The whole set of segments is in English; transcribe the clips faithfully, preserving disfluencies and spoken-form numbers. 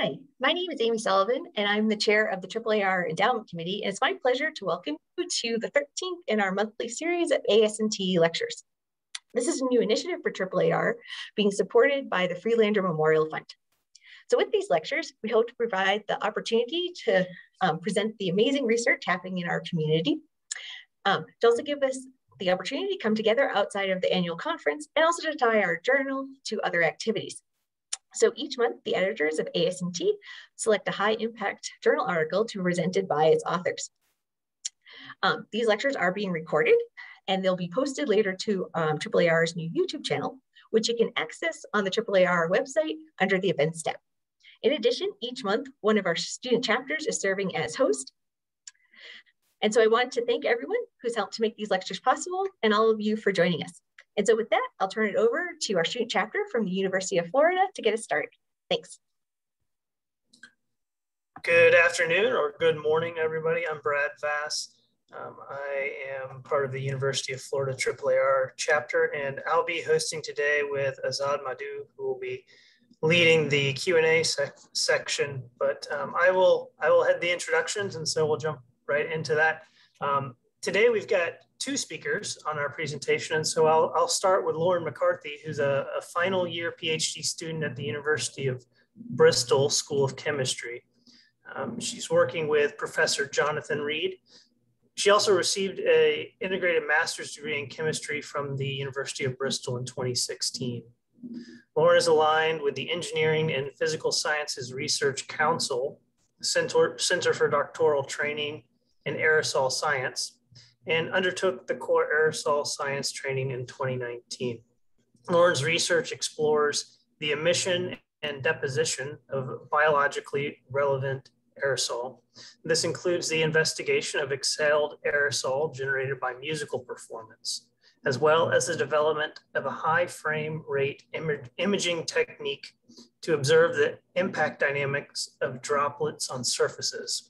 Hi, my name is Amy Sullivan, and I'm the chair of the triple A R Endowment Committee, and it's my pleasure to welcome you to the thirteenth in our monthly series of A S and T lectures. This is a new initiative for triple A R being supported by the Freelander Memorial Fund. So with these lectures, we hope to provide the opportunity to um, present the amazing research happening in our community, um, to also give us the opportunity to come together outside of the annual conference, and also to tie our journal to other activities. So each month, the editors of A S and T select a high impact journal article to be presented by its authors. Um, these lectures are being recorded, and they'll be posted later to um, triple A R's new YouTube channel, which you can access on the triple A R website under the events tab. In addition, each month, one of our student chapters is serving as host. And so I want to thank everyone who's helped to make these lectures possible, and all of you for joining us. And so with that, I'll turn it over to our student chapter from the University of Florida to get us started. Thanks. Good afternoon or good morning, everybody. I'm Brad Vass. Um, I am part of the University of Florida triple A R chapter, and I'll be hosting today with Azad Madhu, who will be leading the Q and A sec section. But um, I will I will head the introductions, and so we'll jump right into that. Um, today we've got two speakers on our presentation. And so I'll, I'll start with Lauren McCarthy, who's a, a final year PhD student at the University of Bristol School of Chemistry. Um, she's working with Professor Jonathan Reid. She also received an integrated master's degree in chemistry from the University of Bristol in twenty sixteen. Lauren is aligned with the Engineering and Physical Sciences Research Council, Center, Center for Doctoral Training in Aerosol Science, and undertook the core aerosol science training in twenty nineteen. Lauren's research explores the emission and deposition of biologically relevant aerosol. This includes the investigation of exhaled aerosol generated by musical performance, as well as the development of a high frame rate im- imaging technique to observe the impact dynamics of droplets on surfaces.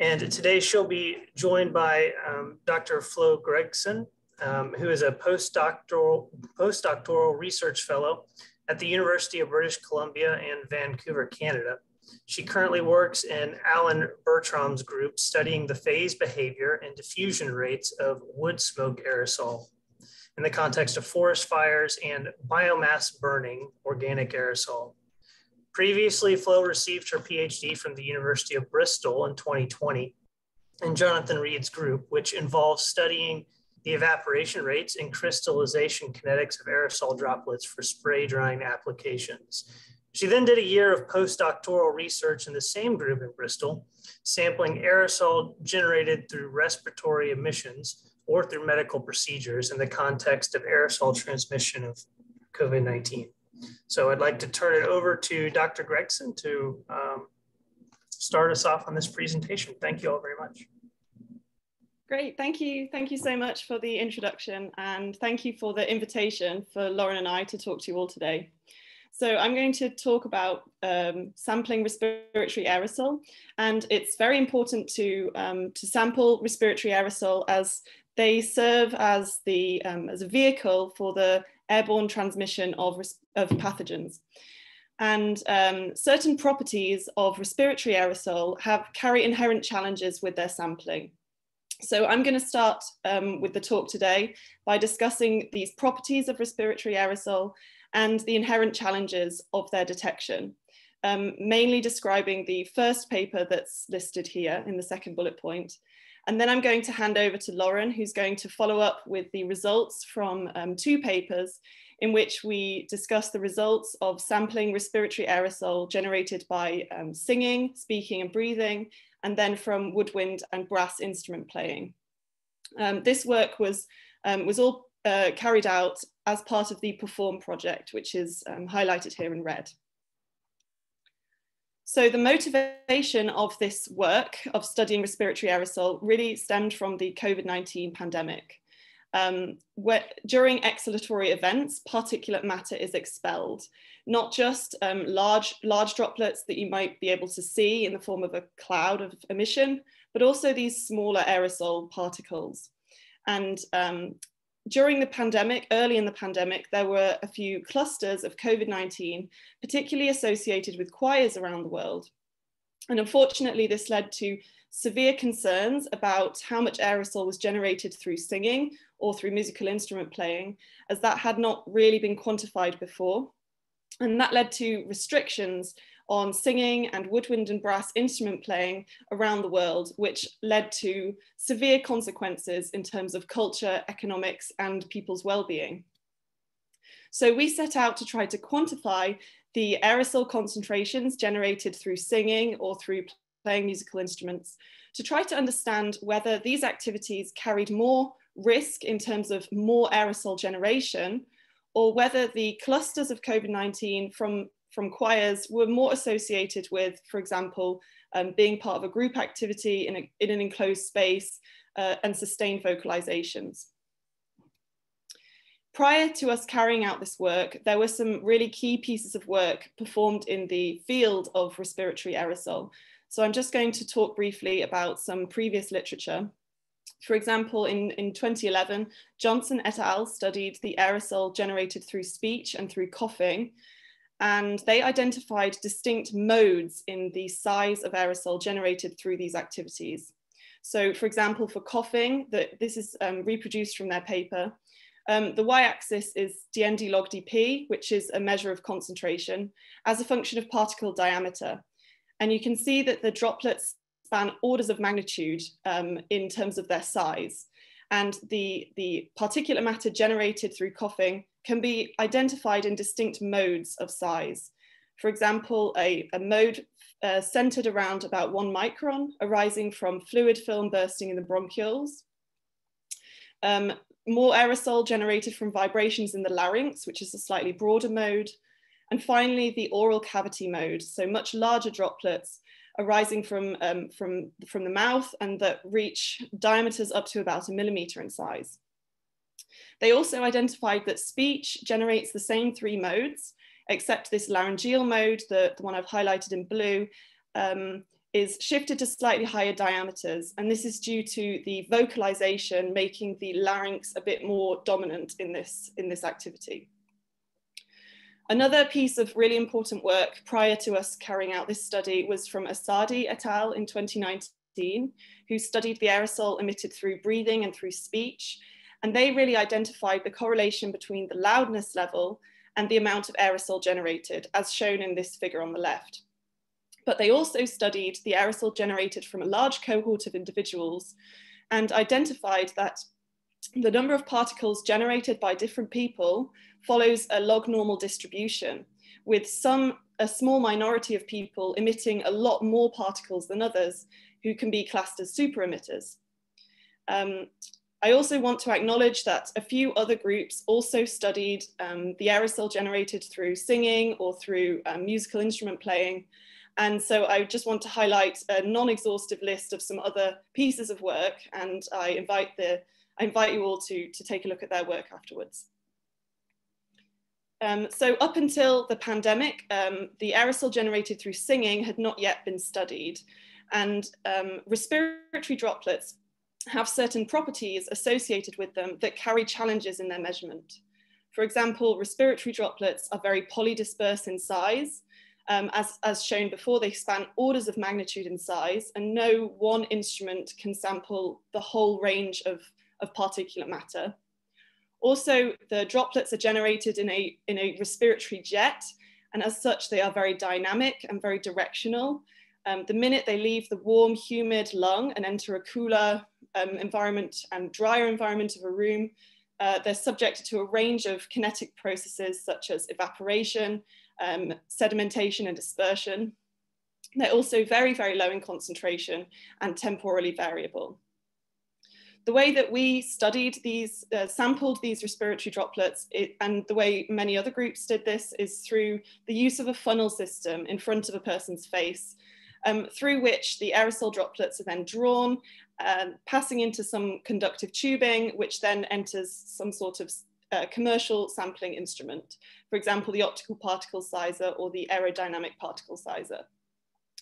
And today she'll be joined by um, Doctor Flo Gregson, um, who is a postdoctoral, postdoctoral research fellow at the University of British Columbia and Vancouver, Canada. She currently works in Alan Bertram's group studying the phase behavior and diffusion rates of wood smoke aerosol in the context of forest fires and biomass burning organic aerosol. Previously, Flo received her PhD from the University of Bristol in twenty twenty in Jonathan Reid's group, which involves studying the evaporation rates and crystallization kinetics of aerosol droplets for spray drying applications. She then did a year of postdoctoral research in the same group in Bristol, sampling aerosol generated through respiratory emissions or through medical procedures in the context of aerosol transmission of COVID nineteen. So I'd like to turn it over to Doctor Gregson to um, start us off on this presentation. Thank you all very much. Great, thank you. Thank you so much for the introduction, and thank you for the invitation for Lauren and I to talk to you all today. So I'm going to talk about um, sampling respiratory aerosol, and it's very important to, um, to sample respiratory aerosol as they serve as, the, um, as a vehicle for the airborne transmission of, of pathogens. And um, certain properties of respiratory aerosol have carry inherent challenges with their sampling. So I'm going to start um, with the talk today by discussing these properties of respiratory aerosol and the inherent challenges of their detection, um, mainly describing the first paper that's listed here in the second bullet point. And then I'm going to hand over to Lauren, who's going to follow up with the results from um, two papers in which we discuss the results of sampling respiratory aerosol generated by um, singing, speaking and breathing, and then from woodwind and brass instrument playing. Um, this work was, um, was all uh, carried out as part of the PERFORM project, which is um, highlighted here in red. So the motivation of this work of studying respiratory aerosol really stemmed from the COVID nineteen pandemic. Um, where, during exhalatory events, particulate matter is expelled, not just um, large, large droplets that you might be able to see in the form of a cloud of emission, but also these smaller aerosol particles. And um, during the pandemic, early in the pandemic, there were a few clusters of COVID nineteen, particularly associated with choirs around the world. And unfortunately, this led to severe concerns about how much aerosol was generated through singing or through musical instrument playing, as that had not really been quantified before. And that led to restrictions on singing and woodwind and brass instrument playing around the world, which led to severe consequences in terms of culture, economics, and people's well-being. So we set out to try to quantify the aerosol concentrations generated through singing or through playing musical instruments, to try to understand whether these activities carried more risk in terms of more aerosol generation, or whether the clusters of COVID nineteen from from choirs were more associated with, for example, um, being part of a group activity in, a, in an enclosed space uh, and sustained vocalizations. Prior to us carrying out this work, there were some really key pieces of work performed in the field of respiratory aerosol. So I'm just going to talk briefly about some previous literature. For example, in, in twenty eleven, Johnson et al. Studied the aerosol generated through speech and through coughing, and they identified distinct modes in the size of aerosol generated through these activities. So for example, for coughing, the, this is um, reproduced from their paper. Um, the y-axis is dN/d log dp, which is a measure of concentration, as a function of particle diameter. And you can see that the droplets span orders of magnitude um, in terms of their size. And the, the particulate matter generated through coughing can be identified in distinct modes of size. For example, a, a mode uh, centered around about one micron arising from fluid film bursting in the bronchioles. Um, more aerosol generated from vibrations in the larynx, which is a slightly broader mode. And finally, the oral cavity mode, so much larger droplets arising from, um, from, from the mouth and that reach diameters up to about a millimeter in size. They also identified that speech generates the same three modes, except this laryngeal mode, the, the one I've highlighted in blue, um, is shifted to slightly higher diameters. And this is due to the vocalization making the larynx a bit more dominant in this, in this activity. Another piece of really important work prior to us carrying out this study was from Asadi et al. In twenty nineteen, who studied the aerosol emitted through breathing and through speech. And they really identified the correlation between the loudness level and the amount of aerosol generated, as shown in this figure on the left. But they also studied the aerosol generated from a large cohort of individuals and identified that the number of particles generated by different people follows a log normal distribution, with some a small minority of people emitting a lot more particles than others, who can be classed as super emitters. Um, I also want to acknowledge that a few other groups also studied um, the aerosol generated through singing or through um, musical instrument playing. And so I just want to highlight a non-exhaustive list of some other pieces of work, and I invite the I invite you all to, to take a look at their work afterwards. Um, so up until the pandemic, um, the aerosol generated through singing had not yet been studied, and um, respiratory droplets have certain properties associated with them that carry challenges in their measurement. For example, respiratory droplets are very polydisperse in size. Um, as, as shown before, they span orders of magnitude in size, and no one instrument can sample the whole range of of particulate matter. Also, the droplets are generated in a, in a respiratory jet, and as such, they are very dynamic and very directional. Um, the minute they leave the warm, humid lung and enter a cooler um, environment and drier environment of a room, uh, they're subjected to a range of kinetic processes such as evaporation, um, sedimentation, and dispersion. They're also very, very low in concentration and temporally variable. The way that we studied these, uh, sampled these respiratory droplets, it, and the way many other groups did this, is through the use of a funnel system in front of a person's face, um, through which the aerosol droplets are then drawn, uh, passing into some conductive tubing, which then enters some sort of uh, commercial sampling instrument. For example, the optical particle sizer or the aerodynamic particle sizer.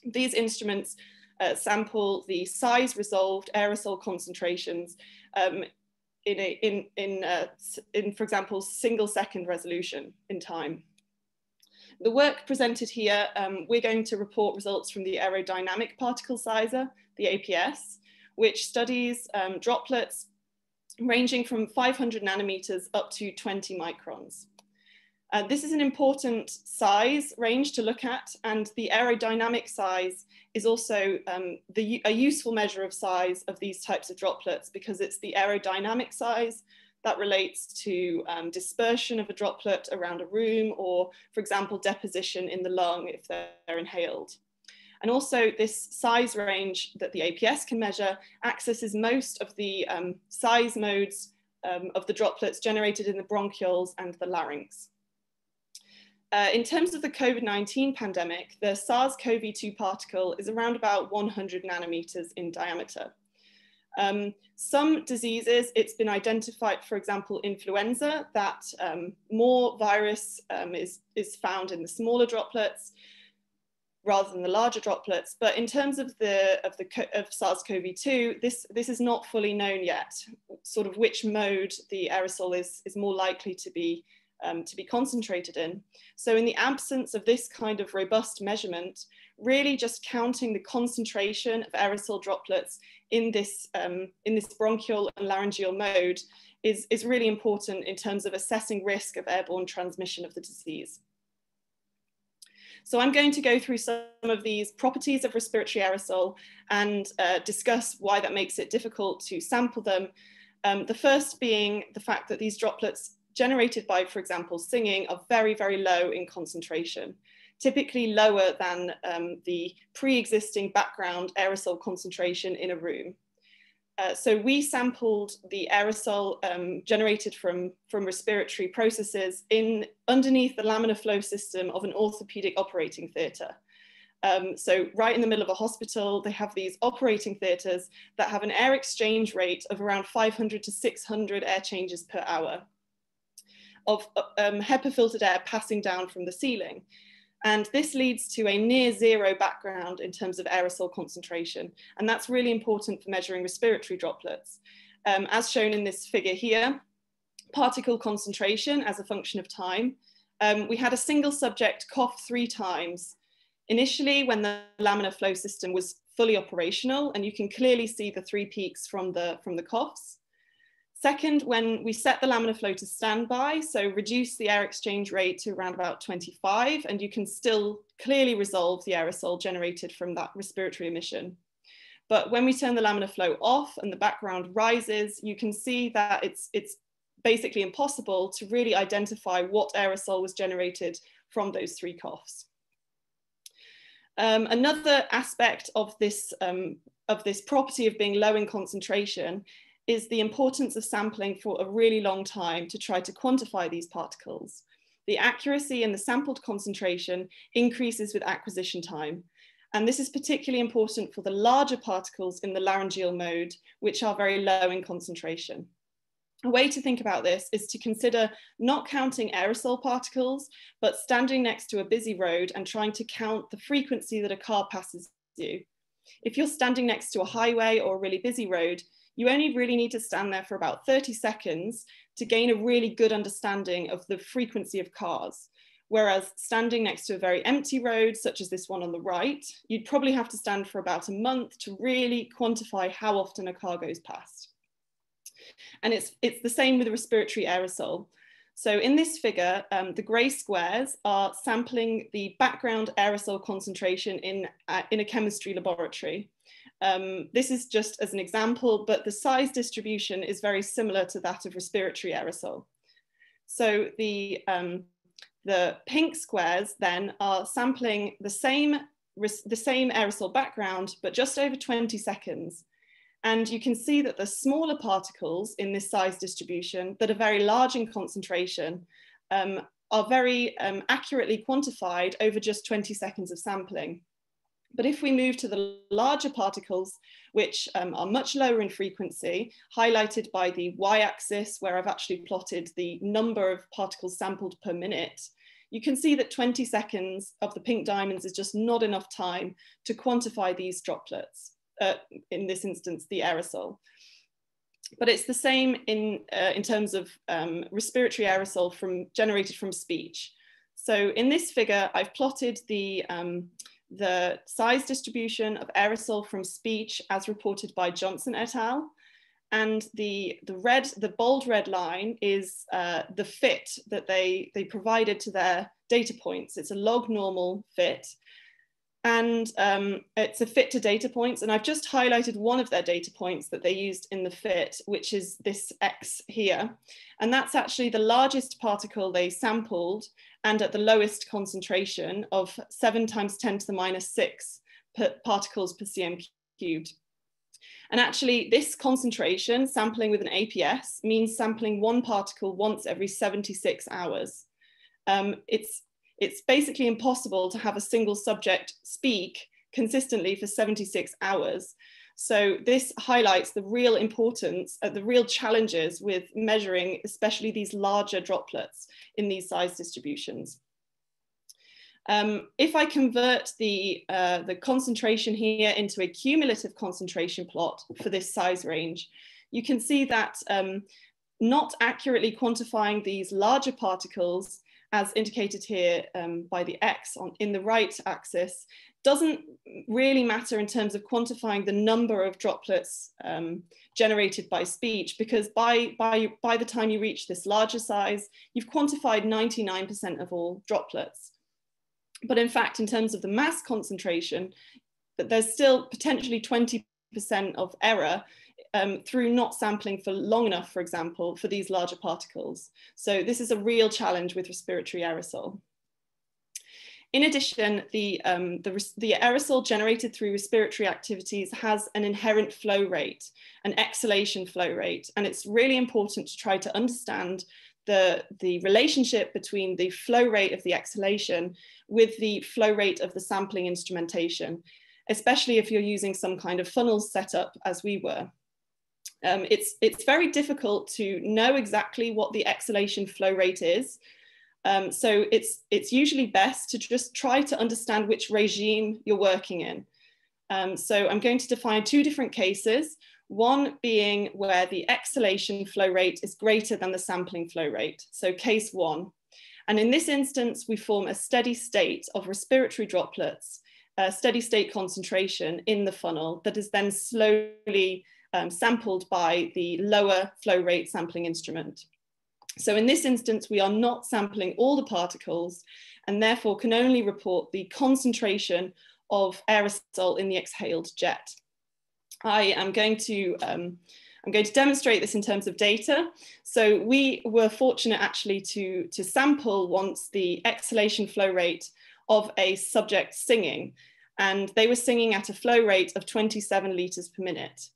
These instruments Uh, sample the size resolved aerosol concentrations um, in a, in in uh, in for example single second resolution in time. The work presented here, um, we're going to report results from the aerodynamic particle sizer, the A P S, which studies um, droplets ranging from five hundred nanometers up to twenty microns. Uh, this is an important size range to look at, and the aerodynamic size is also um, the, a useful measure of size of these types of droplets, because it's the aerodynamic size that relates to um, dispersion of a droplet around a room, or, for example, deposition in the lung if they're inhaled. And also this size range that the A P S can measure accesses most of the um, size modes um, of the droplets generated in the bronchioles and the larynx. Uh, in terms of the COVID nineteen pandemic, the SARS CoV two particle is around about one hundred nanometers in diameter. Um, some diseases, it's been identified, for example, influenza, that um, more virus um, is, is found in the smaller droplets rather than the larger droplets. But in terms of, the, of, the, of SARS CoV two, this, this is not fully known yet, sort of which mode the aerosol is, is more likely to be Um, to be concentrated in. So in the absence of this kind of robust measurement, really just counting the concentration of aerosol droplets in this, um, in this bronchial and laryngeal mode is, is really important in terms of assessing risk of airborne transmission of the disease. So I'm going to go through some of these properties of respiratory aerosol and uh, discuss why that makes it difficult to sample them. Um, the first being the fact that these droplets generated by, for example, singing are very, very low in concentration, typically lower than um, the pre-existing background aerosol concentration in a room. Uh, so we sampled the aerosol um, generated from, from respiratory processes in underneath the laminar flow system of an orthopedic operating theatre. Um, so right in the middle of a hospital, they have these operating theatres that have an air exchange rate of around five hundred to six hundred air changes per hour of um, HEPA filtered air passing down from the ceiling. And this leads to a near zero background in terms of aerosol concentration. And that's really important for measuring respiratory droplets. Um, as shown in this figure here, particle concentration as a function of time. Um, we had a single subject cough three times. Initially, when the laminar flow system was fully operational, and you can clearly see the three peaks from the, from the coughs. Second, when we set the laminar flow to standby, so reduce the air exchange rate to around about twenty-five, and you can still clearly resolve the aerosol generated from that respiratory emission. But when we turn the laminar flow off and the background rises, you can see that it's, it's basically impossible to really identify what aerosol was generated from those three coughs. Um, another aspect of this, um, of this property of being low in concentration is the importance of sampling for a really long time to try to quantify these particles. The accuracy in the sampled concentration increases with acquisition time. And this is particularly important for the larger particles in the laryngeal mode, which are very low in concentration. A way to think about this is to consider not counting aerosol particles, but standing next to a busy road and trying to count the frequency that a car passes you. If you're standing next to a highway or a really busy road, you only really need to stand there for about thirty seconds to gain a really good understanding of the frequency of cars. Whereas standing next to a very empty road, such as this one on the right, you'd probably have to stand for about a month to really quantify how often a car goes past. And it's, it's the same with respiratory aerosol. So in this figure, um, the grey squares are sampling the background aerosol concentration in, uh, in a chemistry laboratory. Um, this is just as an example, but the size distribution is very similar to that of respiratory aerosol. So the, um, the pink squares then are sampling the same, the same aerosol background, but just over twenty seconds. And you can see that the smaller particles in this size distribution that are very large in concentration um, are very um, accurately quantified over just twenty seconds of sampling. But if we move to the larger particles, which um, are much lower in frequency, highlighted by the y-axis, where I've actually plotted the number of particles sampled per minute, you can see that twenty seconds of the pink diamonds is just not enough time to quantify these droplets, uh, in this instance, the aerosol. But it's the same in, uh, in terms of um, respiratory aerosol from, generated from speech. So in this figure, I've plotted the, um, the size distribution of aerosol from speech as reported by Johnson et al. And the, the, red, the bold red line is uh, the fit that they, they provided to their data points. It's a log normal fit. And um, it's a fit to data points. And I've just highlighted one of their data points that they used in the fit, which is this X here. And that's actually the largest particle they sampled and at the lowest concentration of seven times ten to the minus six particles per cm cubed. And actually this concentration, sampling with an A P S, means sampling one particle once every seventy-six hours. Um, it's It's basically impossible to have a single subject speak consistently for seventy-six hours. So this highlights the real importance, uh, the real challenges with measuring, especially these larger droplets in these size distributions. Um, if I convert the, uh, the concentration here into a cumulative concentration plot for this size range, you can see that um, not accurately quantifying these larger particles as indicated here um, by the X on, in the right axis, doesn't really matter in terms of quantifying the number of droplets um, generated by speech, because by, by, by the time you reach this larger size, you've quantified ninety-nine percent of all droplets. But in fact, in terms of the mass concentration, there's still potentially twenty percent of error Um, through not sampling for long enough, for example, for these larger particles. So this is a real challenge with respiratory aerosol. In addition, the, um, the, the aerosol generated through respiratory activities has an inherent flow rate, an exhalation flow rate, and it's really important to try to understand the, the relationship between the flow rate of the exhalation with the flow rate of the sampling instrumentation, especially if you're using some kind of funnel setup as we were. Um, it's, it's very difficult to know exactly what the exhalation flow rate is. Um, so it's, it's usually best to just try to understand which regime you're working in. Um, so I'm going to define two different cases, one being where the exhalation flow rate is greater than the sampling flow rate. So case one. And in this instance, we form a steady state of respiratory droplets, a steady state concentration in the funnel that is then slowly Um, sampled by the lower flow rate sampling instrument. So in this instance, we are not sampling all the particles and therefore can only report the concentration of aerosol in the exhaled jet. I am going to, um, I'm going to demonstrate this in terms of data. So we were fortunate actually to, to sample once the exhalation flow rate of a subject singing, and they were singing at a flow rate of twenty-seven litres per minute.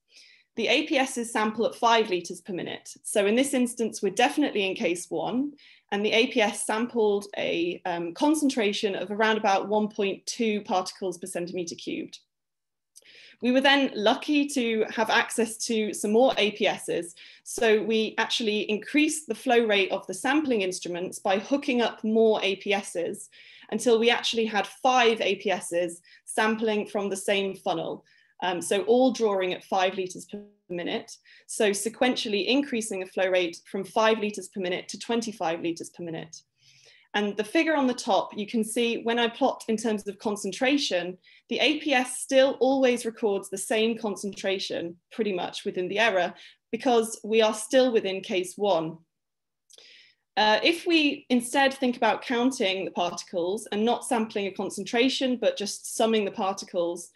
The A P S's sample at five litres per minute. So in this instance, we're definitely in case one, and the A P S sampled a um, concentration of around about one point two particles per centimetre cubed. We were then lucky to have access to some more A P S's. So we actually increased the flow rate of the sampling instruments by hooking up more A P S's until we actually had five A P S's sampling from the same funnel. Um, so all drawing at five litres per minute. So sequentially increasing the flow rate from five litres per minute to twenty-five litres per minute. And the figure on the top, you can see when I plot in terms of concentration, the A P S still always records the same concentration pretty much within the error, because we are still within case one. Uh, if we instead think about counting the particles and not sampling a concentration, but just summing the particles,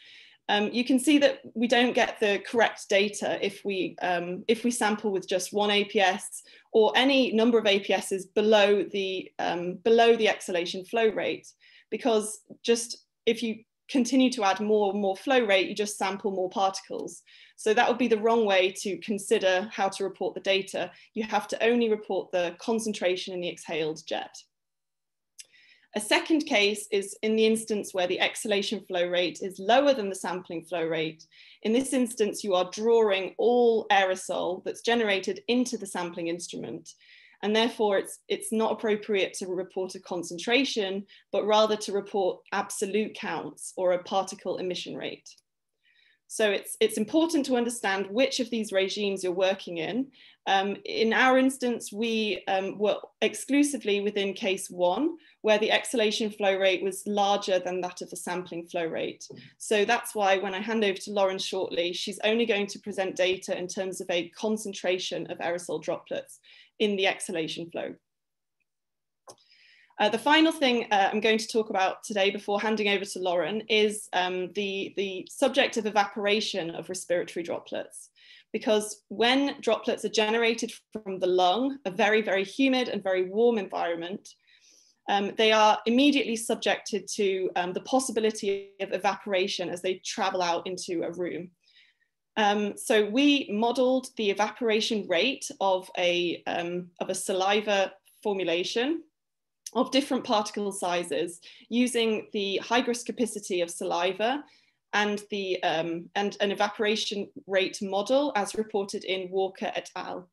Um, you can see that we don't get the correct data if we, um, if we sample with just one A P S or any number of A P S's below the, um, below the exhalation flow rate, because just if you continue to add more and more flow rate, you just sample more particles. So that would be the wrong way to consider how to report the data. You have to only report the concentration in the exhaled jet. A second case is in the instance where the exhalation flow rate is lower than the sampling flow rate. In this instance, you are drawing all aerosol that's generated into the sampling instrument. And therefore, it's, it's not appropriate to report a concentration, but rather to report absolute counts or a particle emission rate. So it's, it's important to understand which of these regimes you're working in. Um, in our instance, we um, were exclusively within case one, where the exhalation flow rate was larger than that of the sampling flow rate. So that's why when I hand over to Lauren shortly, she's only going to present data in terms of a concentration of aerosol droplets in the exhalation flow. Uh, the final thing uh, I'm going to talk about today before handing over to Lauren is um, the, the subject of evaporation of respiratory droplets. Because when droplets are generated from the lung, a very, very humid and very warm environment, um, they are immediately subjected to um, the possibility of evaporation as they travel out into a room. Um, so we modeled the evaporation rate of a, um, of a saliva formulation of different particle sizes using the hygroscopicity of saliva and, the, um, and an evaporation rate model as reported in Walker et al.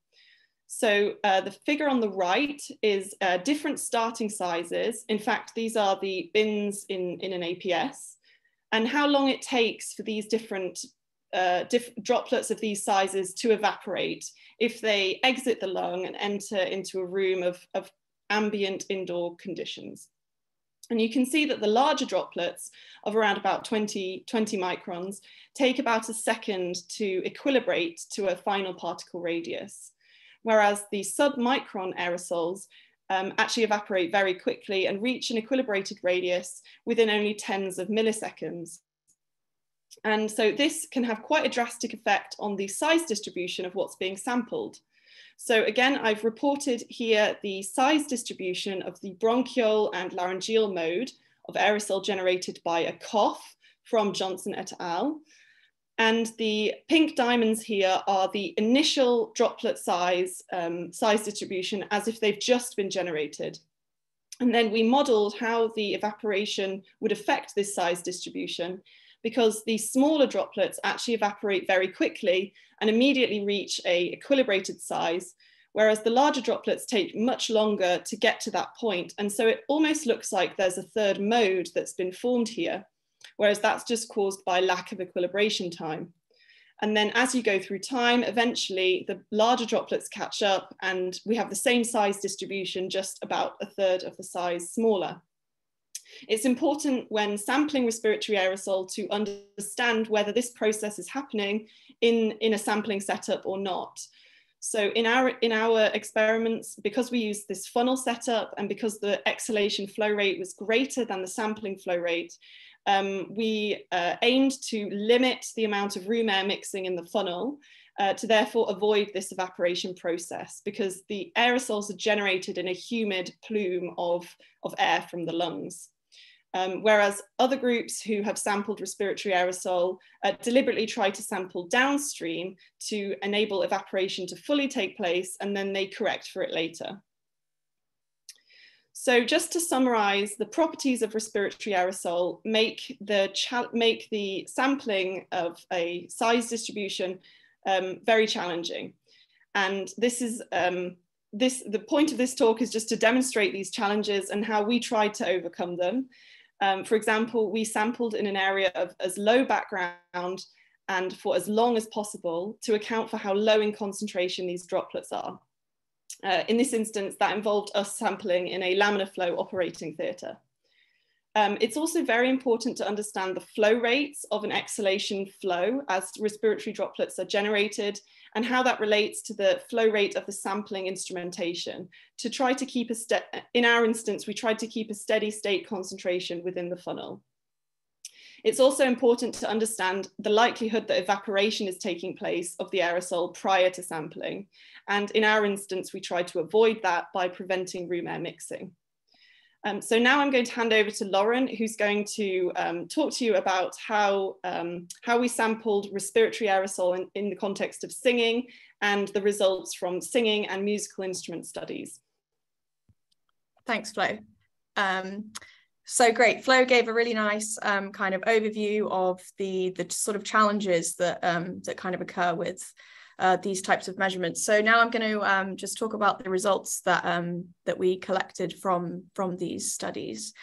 So uh, the figure on the right is uh, different starting sizes. In fact, these are the bins in, in an A P S, and how long it takes for these different uh, diff droplets of these sizes to evaporate if they exit the lung and enter into a room of, of ambient indoor conditions. And you can see that the larger droplets of around about twenty, twenty microns take about a second to equilibrate to a final particle radius, whereas the submicron aerosols um, actually evaporate very quickly and reach an equilibrated radius within only tens of milliseconds. And so this can have quite a drastic effect on the size distribution of what's being sampled. So again, I've reported here the size distribution of the bronchial and laryngeal mode of aerosol generated by a cough from Johnson et al. And the pink diamonds here are the initial droplet size, um, size distribution as if they've just been generated. And then we modeled how the evaporation would affect this size distribution, because the smaller droplets actually evaporate very quickly and immediately reach a equilibrated size, whereas the larger droplets take much longer to get to that point. And so it almost looks like there's a third mode that's been formed here, whereas that's just caused by lack of equilibration time. And then as you go through time, eventually the larger droplets catch up and we have the same size distribution, just about a third of the size smaller. It's important when sampling respiratory aerosol to understand whether this process is happening in, in a sampling setup or not. So in our, in our experiments, because we used this funnel setup and because the exhalation flow rate was greater than the sampling flow rate, um, we uh, aimed to limit the amount of room air mixing in the funnel uh, to therefore avoid this evaporation process, because the aerosols are generated in a humid plume of, of air from the lungs. Um, whereas other groups who have sampled respiratory aerosol uh, deliberately try to sample downstream to enable evaporation to fully take place, and then they correct for it later. So just to summarize, the properties of respiratory aerosol make the, make the sampling of a size distribution um, very challenging. And this is, um, this, the point of this talk is just to demonstrate these challenges and how we tried to overcome them. Um, for example, we sampled in an area of as low background and for as long as possible to account for how low in concentration these droplets are. Uh, in this instance, that involved us sampling in a laminar flow operating theatre. Um, it's also very important to understand the flow rates of an exhalation flow as respiratory droplets are generated and how that relates to the flow rate of the sampling instrumentation to try to keep a step. In our instance, we tried to keep a steady state concentration within the funnel. It's also important to understand the likelihood that evaporation is taking place of the aerosol prior to sampling. And in our instance, we tried to avoid that by preventing room air mixing. Um, so now I'm going to hand over to Lauren, who's going to um, talk to you about how, um, how we sampled respiratory aerosol in, in the context of singing and the results from singing and musical instrument studies. Thanks, Flo. Um, so great, Flo gave a really nice um, kind of overview of the, the sort of challenges that, um, that kind of occur with Uh, these types of measurements. So now I'm going to um, just talk about the results that um, that we collected from from these studies.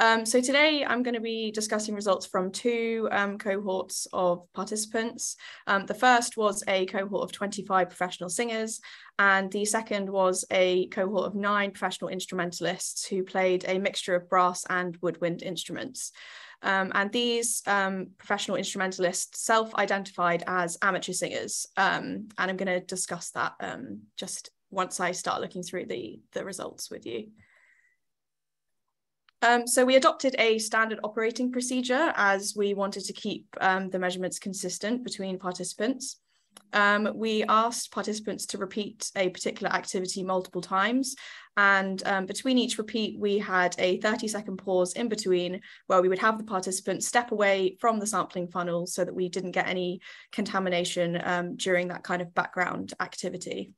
Um, so today I'm going to be discussing results from two um, cohorts of participants. Um, the first was a cohort of twenty-five professional singers, and the second was a cohort of nine professional instrumentalists who played a mixture of brass and woodwind instruments. Um, and these um, professional instrumentalists self-identified as amateur singers, um, and I'm going to discuss that um, just once I start looking through the, the results with you. Um, so we adopted a standard operating procedure as we wanted to keep um, the measurements consistent between participants. Um, we asked participants to repeat a particular activity multiple times, and um, between each repeat we had a thirty second pause in between where we would have the participants step away from the sampling funnel so that we didn't get any contamination um, during that kind of background activity.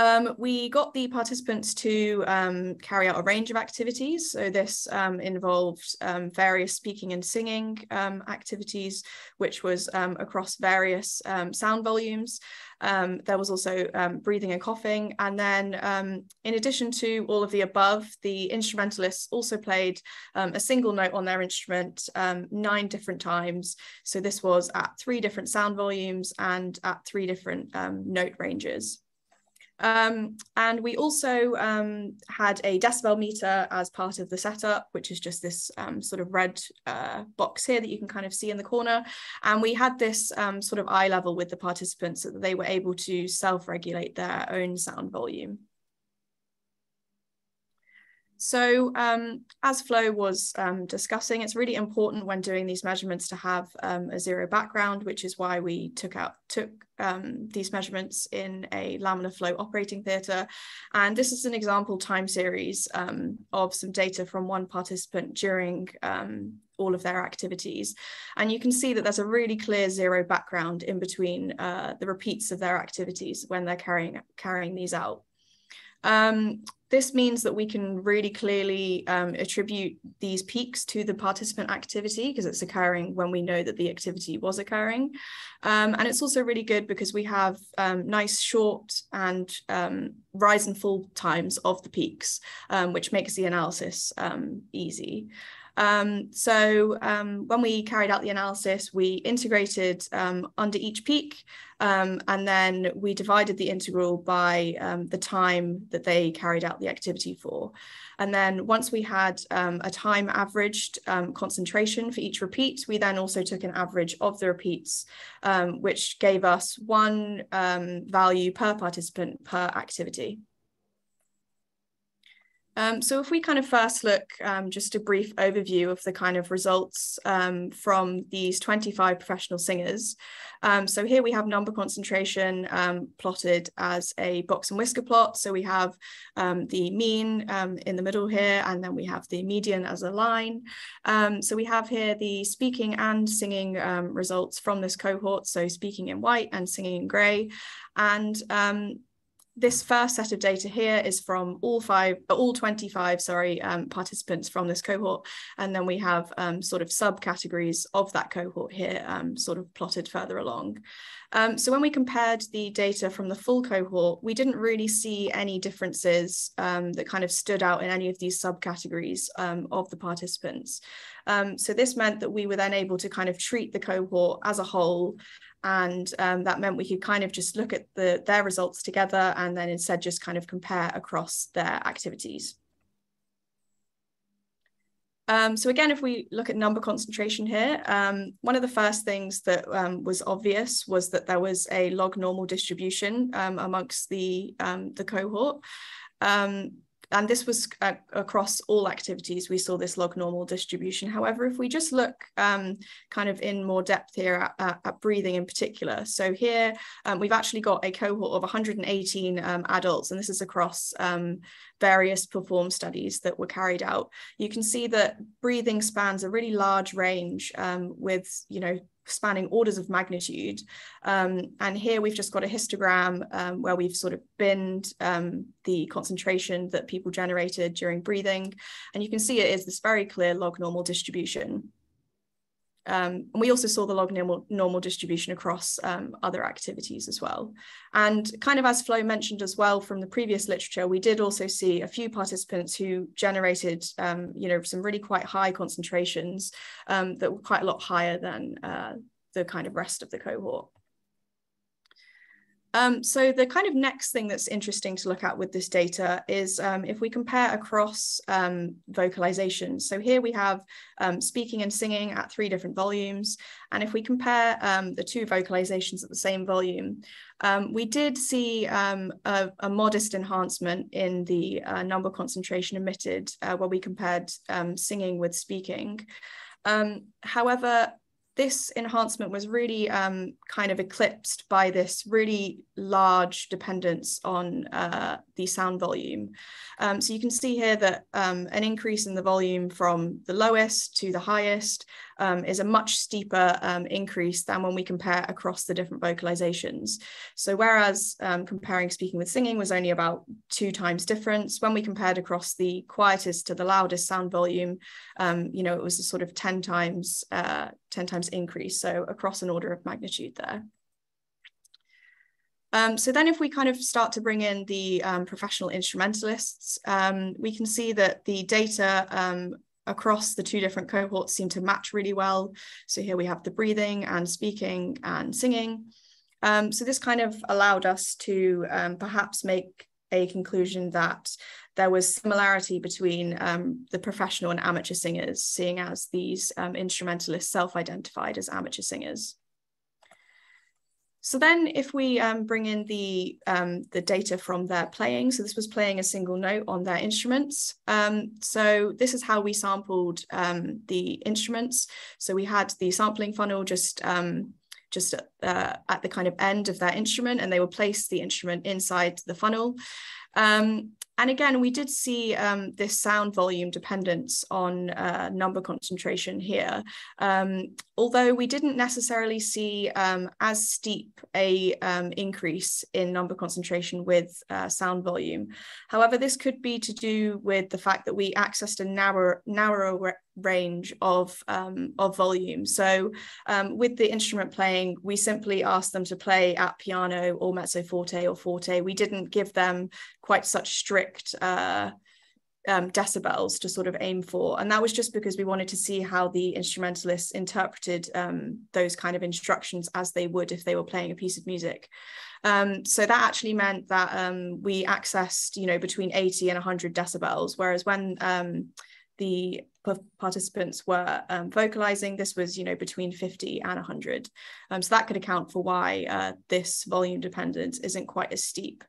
Um, we got the participants to um, carry out a range of activities. So this um, involved um, various speaking and singing um, activities, which was um, across various um, sound volumes. Um, there was also um, breathing and coughing. And then um, in addition to all of the above, the instrumentalists also played um, a single note on their instrument um, nine different times. So this was at three different sound volumes and at three different um, note ranges. Um, and we also um, had a decibel meter as part of the setup, which is just this um, sort of red uh, box here that you can kind of see in the corner. And we had this um, sort of eye level with the participants so that they were able to self-regulate their own sound volume. So um, as Flo was um, discussing, it's really important when doing these measurements to have um, a zero background, which is why we took out took um, these measurements in a laminar flow operating theatre. And this is an example time series um, of some data from one participant during um, all of their activities. And you can see that there's a really clear zero background in between uh, the repeats of their activities when they're carrying, carrying these out. Um, This means that we can really clearly um, attribute these peaks to the participant activity because it's occurring when we know that the activity was occurring. Um, and it's also really good because we have um, nice short and um, rise and fall times of the peaks, um, which makes the analysis um, easy. Um, so um, when we carried out the analysis, we integrated um, under each peak, um, and then we divided the integral by um, the time that they carried out the activity for. And then once we had um, a time averaged um, concentration for each repeat, we then also took an average of the repeats, um, which gave us one um, value per participant per activity. Um, so if we kind of first look, um, just a brief overview of the kind of results um, from these twenty-five professional singers. Um, so here we have number concentration um, plotted as a box and whisker plot. So we have um, the mean um, in the middle here, and then we have the median as a line. Um, so we have here the speaking and singing um, results from this cohort. So speaking in white and singing in grey. And um, this first set of data here is from all five, all twenty-five, sorry, um, participants from this cohort. And then we have um, sort of subcategories of that cohort here, um, sort of plotted further along. Um, so when we compared the data from the full cohort, we didn't really see any differences um, that kind of stood out in any of these subcategories um, of the participants. Um, so this meant that we were then able to kind of treat the cohort as a whole, and um, that meant we could kind of just look at the, their results together and then instead just kind of compare across their activities. Um, so again, if we look at number concentration here, um, one of the first things that um, was obvious was that there was a log normal distribution um, amongst the, um, the cohort. Um, And this was uh, across all activities, we saw this log normal distribution. However, if we just look um, kind of in more depth here at, at, at breathing in particular. So here um, we've actually got a cohort of one hundred eighteen um, adults, and this is across um, various PERFORM studies that were carried out. You can see that breathing spans a really large range um, with, you know, spanning orders of magnitude. Um, and here we've just got a histogram um, where we've sort of binned um, the concentration that people generated during breathing. And you can see it is this very clear log normal distribution. Um, and we also saw the log normal, normal distribution across um, other activities as well. And kind of as Flo mentioned as well from the previous literature, we did also see a few participants who generated, um, you know, some really quite high concentrations um, that were quite a lot higher than uh, the kind of rest of the cohort. Um, so the kind of next thing that's interesting to look at with this data is um, if we compare across um, vocalizations. So here we have um, speaking and singing at three different volumes. And if we compare um, the two vocalizations at the same volume, um, we did see um, a, a modest enhancement in the uh, number concentration emitted uh, when we compared um, singing with speaking. Um, however, this enhancement was really um, kind of eclipsed by this really large dependence on uh, the sound volume. Um, so you can see here that um, an increase in the volume from the lowest to the highest um, is a much steeper um, increase than when we compare across the different vocalizations. So whereas um, comparing speaking with singing was only about two times difference, when we compared across the quietest to the loudest sound volume, um, you know, it was a sort of ten times uh, ten times increase, so across an order of magnitude there. Um, so then if we kind of start to bring in the um, professional instrumentalists, um, we can see that the data um, across the two different cohorts seem to match really well. So here we have the breathing and speaking and singing. Um, so this kind of allowed us to um, perhaps make a conclusion that there was similarity between um, the professional and amateur singers, seeing as these um, instrumentalists self-identified as amateur singers. So then if we um, bring in the, um, the data from their playing, so this was playing a single note on their instruments. Um, so this is how we sampled um, the instruments. So we had the sampling funnel just um, just uh, at the kind of end of their instrument, and they would place the instrument inside the funnel. Um, and again, we did see um, this sound volume dependence on uh, number concentration here, um, although we didn't necessarily see um, as steep a um, increase in number concentration with uh, sound volume. However, this could be to do with the fact that we accessed a narrower, narrower range of, um, of volume. So um, with the instrument playing, we simply asked them to play at piano or mezzo forte or forte. We didn't give them quite such strict uh, um, decibels to sort of aim for. And that was just because we wanted to see how the instrumentalists interpreted um, those kind of instructions as they would if they were playing a piece of music. Um, so that actually meant that um, we accessed, you know, between eighty and one hundred decibels, whereas when um, the participants were um, vocalizing, this was, you know, between fifty and one hundred. Um, so that could account for why uh, this volume dependence isn't quite as steep.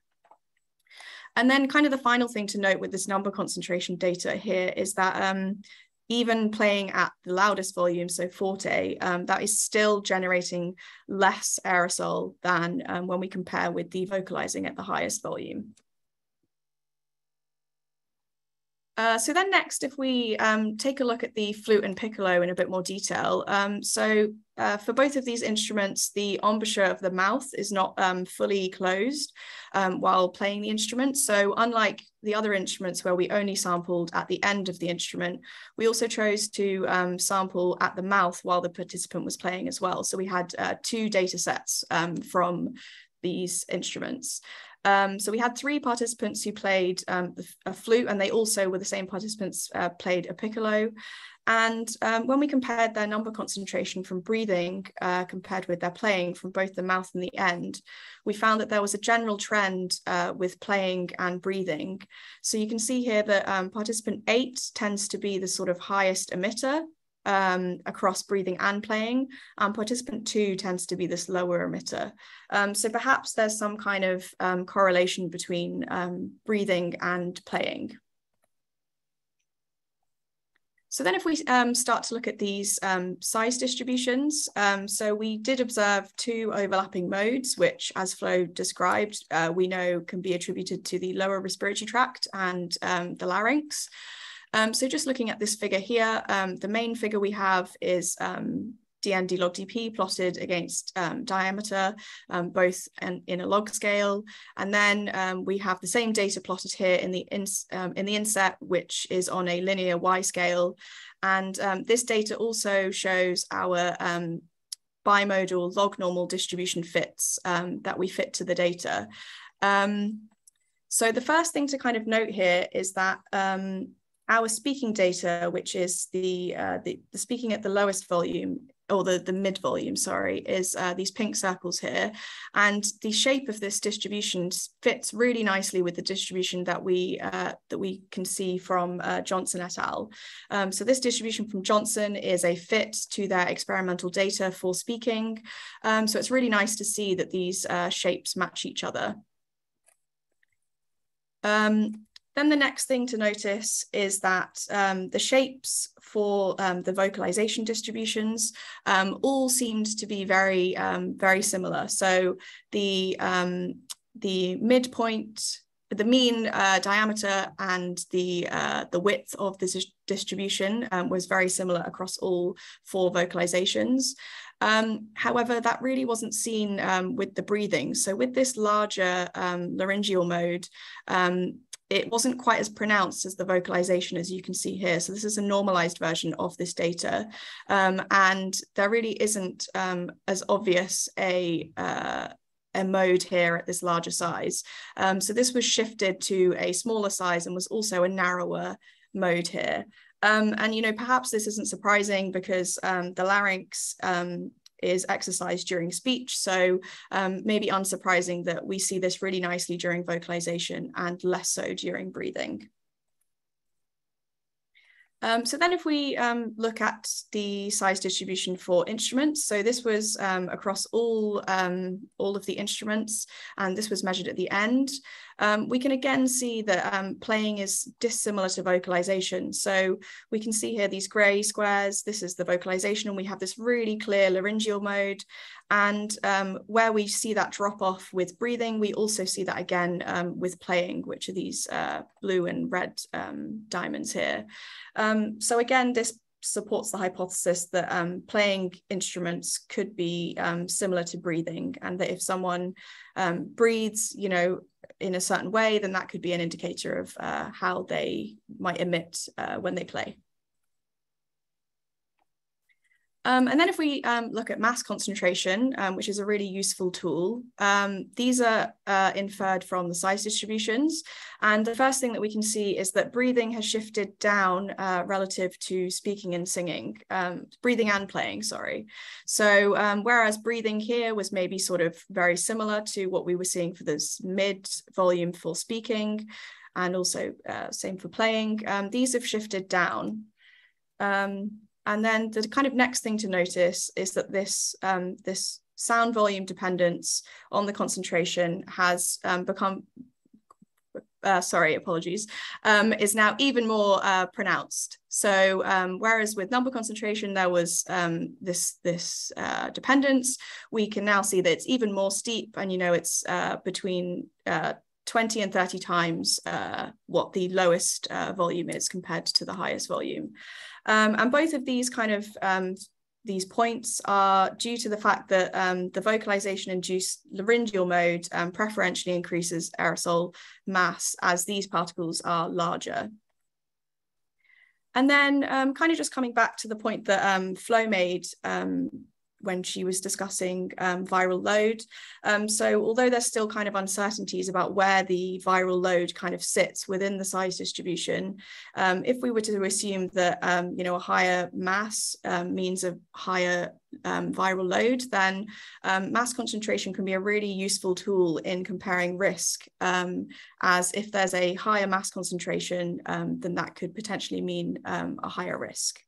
And then kind of the final thing to note with this number concentration data here is that um, even playing at the loudest volume, so forte, um, that is still generating less aerosol than um, when we compare with the vocalizing at the highest volume. Uh, so then next, if we um, take a look at the flute and piccolo in a bit more detail. Um, so uh, for both of these instruments, the embouchure of the mouth is not um, fully closed um, while playing the instrument. So unlike the other instruments where we only sampled at the end of the instrument, we also chose to um, sample at the mouth while the participant was playing as well. So we had uh, two data sets um, from these instruments. Um, so we had three participants who played um, a flute, and they also were the same participants uh, played a piccolo. And um, when we compared their number concentration from breathing uh, compared with their playing from both the mouth and the end, we found that there was a general trend uh, with playing and breathing. So you can see here that um, participant eight tends to be the sort of highest emitter Um, across breathing and playing, and participant two tends to be this lower emitter. Um, so perhaps there's some kind of um, correlation between um, breathing and playing. So then if we um, start to look at these um, size distributions, um, so we did observe two overlapping modes, which as Flo described, uh, we know can be attributed to the lower respiratory tract and um, the larynx. Um, so just looking at this figure here, um, the main figure we have is um, dN/d log dp plotted against um, diameter, um, both in, in a log scale. And then um, we have the same data plotted here in the, in, um, in the inset, which is on a linear Y scale. And um, this data also shows our um, bimodal log normal distribution fits um, that we fit to the data. Um, so the first thing to kind of note here is that um, our speaking data, which is the, uh, the, the speaking at the lowest volume, or the, the mid volume, sorry, is uh, these pink circles here. And the shape of this distribution fits really nicely with the distribution that we uh, that we can see from uh, Johnson et al. Um, so this distribution from Johnson is a fit to their experimental data for speaking. Um, so it's really nice to see that these uh, shapes match each other. Um, Then the next thing to notice is that um, the shapes for um, the vocalization distributions um, all seemed to be very, um, very similar. So the, um, the midpoint, the mean uh, diameter and the, uh, the width of this distribution um, was very similar across all four vocalizations. Um, however, that really wasn't seen um, with the breathing. So with this larger um, laryngeal mode, um, it wasn't quite as pronounced as the vocalization, as you can see here. So this is a normalized version of this data. Um, and there really isn't um, as obvious a, uh, a mode here at this larger size. Um, so this was shifted to a smaller size and was also a narrower mode here. Um, and, you know, perhaps this isn't surprising because um, the larynx um, is exercised during speech. So um, maybe unsurprising that we see this really nicely during vocalization and less so during breathing. Um, so then if we um, look at the size distribution for instruments, so this was um, across all, um, all of the instruments, and this was measured at the end. Um, we can again see that um, playing is dissimilar to vocalization. So we can see here these gray squares, this is the vocalization, and we have this really clear laryngeal mode. And um, where we see that drop off with breathing, we also see that again um, with playing, which are these uh, blue and red um, diamonds here. Um, so again, this supports the hypothesis that um, playing instruments could be um, similar to breathing, and that if someone um, breathes, you know, in a certain way, then that could be an indicator of uh, how they might emit uh, when they play. Um, and then if we um, look at mass concentration, um, which is a really useful tool, um, these are uh, inferred from the size distributions. And the first thing that we can see is that breathing has shifted down uh, relative to speaking and singing, um, breathing and playing, sorry. So um, whereas breathing here was maybe sort of very similar to what we were seeing for this mid volume for speaking, and also uh, same for playing, um, these have shifted down. Um, And then the kind of next thing to notice is that this, um, this sound volume dependence on the concentration has um, become, uh, sorry, apologies, um, is now even more uh, pronounced. So um, whereas with number concentration, there was um, this, this uh, dependence, we can now see that it's even more steep, and, you know, it's uh, between uh, twenty and thirty times uh, what the lowest uh, volume is compared to the highest volume. Um, and both of these kind of um, these points are due to the fact that um, the vocalization-induced laryngeal mode um, preferentially increases aerosol mass as these particles are larger. And then um, kind of just coming back to the point that um, Flo made um, when she was discussing um, viral load. Um, so although there's still kind of uncertainties about where the viral load kind of sits within the size distribution, um, if we were to assume that, um, you know, a higher mass um, means a higher um, viral load, then um, mass concentration can be a really useful tool in comparing risk, um, as if there's a higher mass concentration, um, then that could potentially mean um, a higher risk.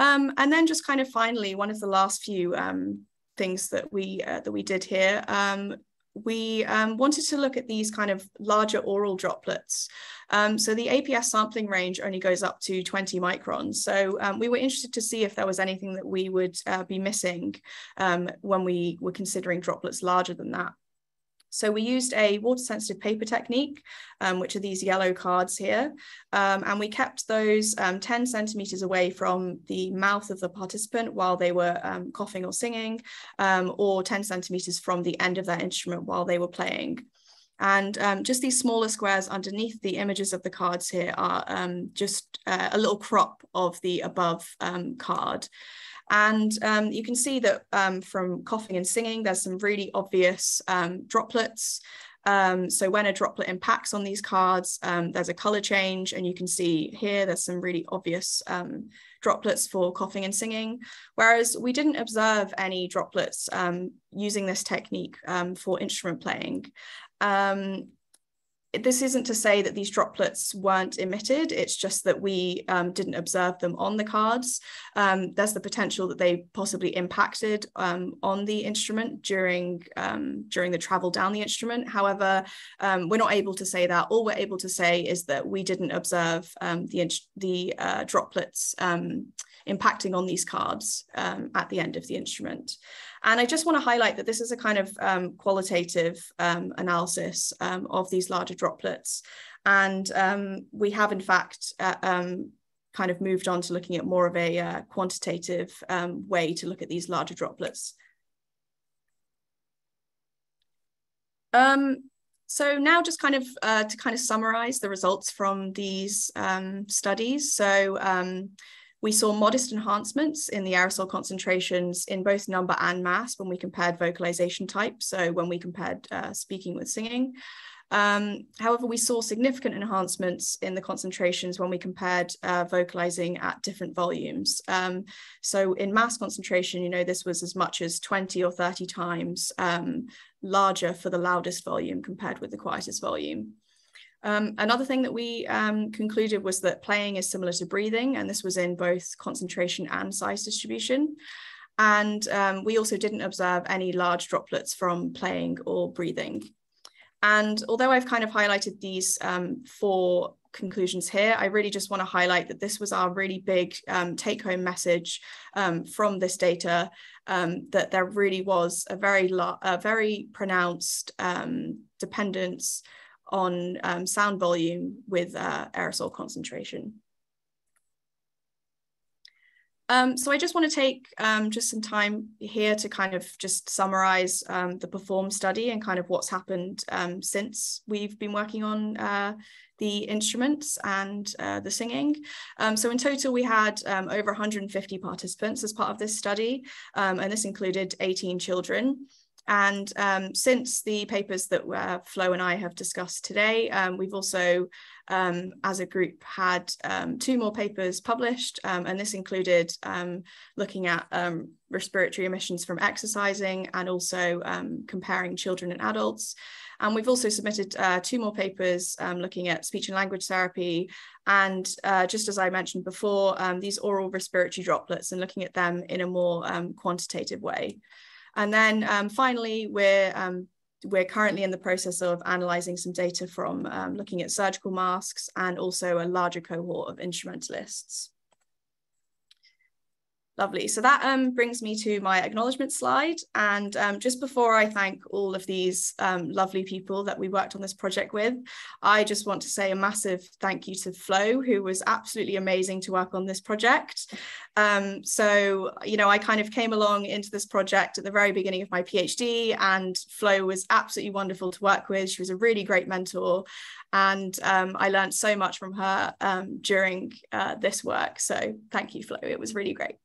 Um, and then just kind of finally, one of the last few um, things that we uh, that we did here, um, we um, wanted to look at these kind of larger oral droplets. Um, so the A P S sampling range only goes up to twenty microns. So um, we were interested to see if there was anything that we would uh, be missing um, when we were considering droplets larger than that. So we used a water-sensitive paper technique, um, which are these yellow cards here, um, and we kept those um, ten centimetres away from the mouth of the participant while they were um, coughing or singing, um, or ten centimetres from the end of their instrument while they were playing. And um, just these smaller squares underneath the images of the cards here are um, just uh, a little crop of the above um, card. And um, you can see that um, from coughing and singing, there's some really obvious um, droplets. Um, so when a droplet impacts on these cards, um, there's a color change, and you can see here there's some really obvious um, droplets for coughing and singing, whereas we didn't observe any droplets um, using this technique um, for instrument playing. Um, This isn't to say that these droplets weren't emitted, it's just that we um, didn't observe them on the cards. Um, there's the potential that they possibly impacted um, on the instrument during, um, during the travel down the instrument. However, um, we're not able to say that. All we're able to say is that we didn't observe um, the, the uh, droplets um, impacting on these cards um, at the end of the instrument. And I just want to highlight that this is a kind of um, qualitative um, analysis um, of these larger droplets. And um, we have, in fact, uh, um, kind of moved on to looking at more of a uh, quantitative um, way to look at these larger droplets. Um, So now just kind of uh, to kind of summarize the results from these um, studies. So um, we saw modest enhancements in the aerosol concentrations in both number and mass when we compared vocalization type. So when we compared uh, speaking with singing. Um, however, we saw significant enhancements in the concentrations when we compared uh, vocalizing at different volumes. Um, so in mass concentration, you know, this was as much as twenty or thirty times um, larger for the loudest volume compared with the quietest volume. Um, another thing that we um, concluded was that playing is similar to breathing, and this was in both concentration and size distribution. And um, we also didn't observe any large droplets from playing or breathing. And although I've kind of highlighted these um, four conclusions here, I really just want to highlight that this was our really big um, take-home message um, from this data, um, that there really was a very, a very pronounced um, dependence on um, sound volume with uh, aerosol concentration. Um, so I just want to take um, just some time here to kind of just summarize um, the PERFORM study and kind of what's happened um, since we've been working on uh, the instruments and uh, the singing. Um, so in total, we had um, over one hundred fifty participants as part of this study, um, and this included eighteen children. And um, since the papers that uh, Flo and I have discussed today, um, we've also, um, as a group, had um, two more papers published, um, and this included um, looking at um, respiratory emissions from exercising and also um, comparing children and adults. And we've also submitted uh, two more papers um, looking at speech and language therapy. And uh, just as I mentioned before, um, these oral respiratory droplets and looking at them in a more um, quantitative way. And then um, finally, we're, um, we're currently in the process of analysing some data from um, looking at surgical masks and also a larger cohort of instrumentalists. Lovely. So that um, brings me to my acknowledgement slide. And um, just before I thank all of these um, lovely people that we worked on this project with, I just want to say a massive thank you to Flo, who was absolutely amazing to work on this project. Um, so, you know, I kind of came along into this project at the very beginning of my PhD, and Flo was absolutely wonderful to work with. She was a really great mentor, and um, I learned so much from her um, during uh, this work. So thank you, Flo. It was really great.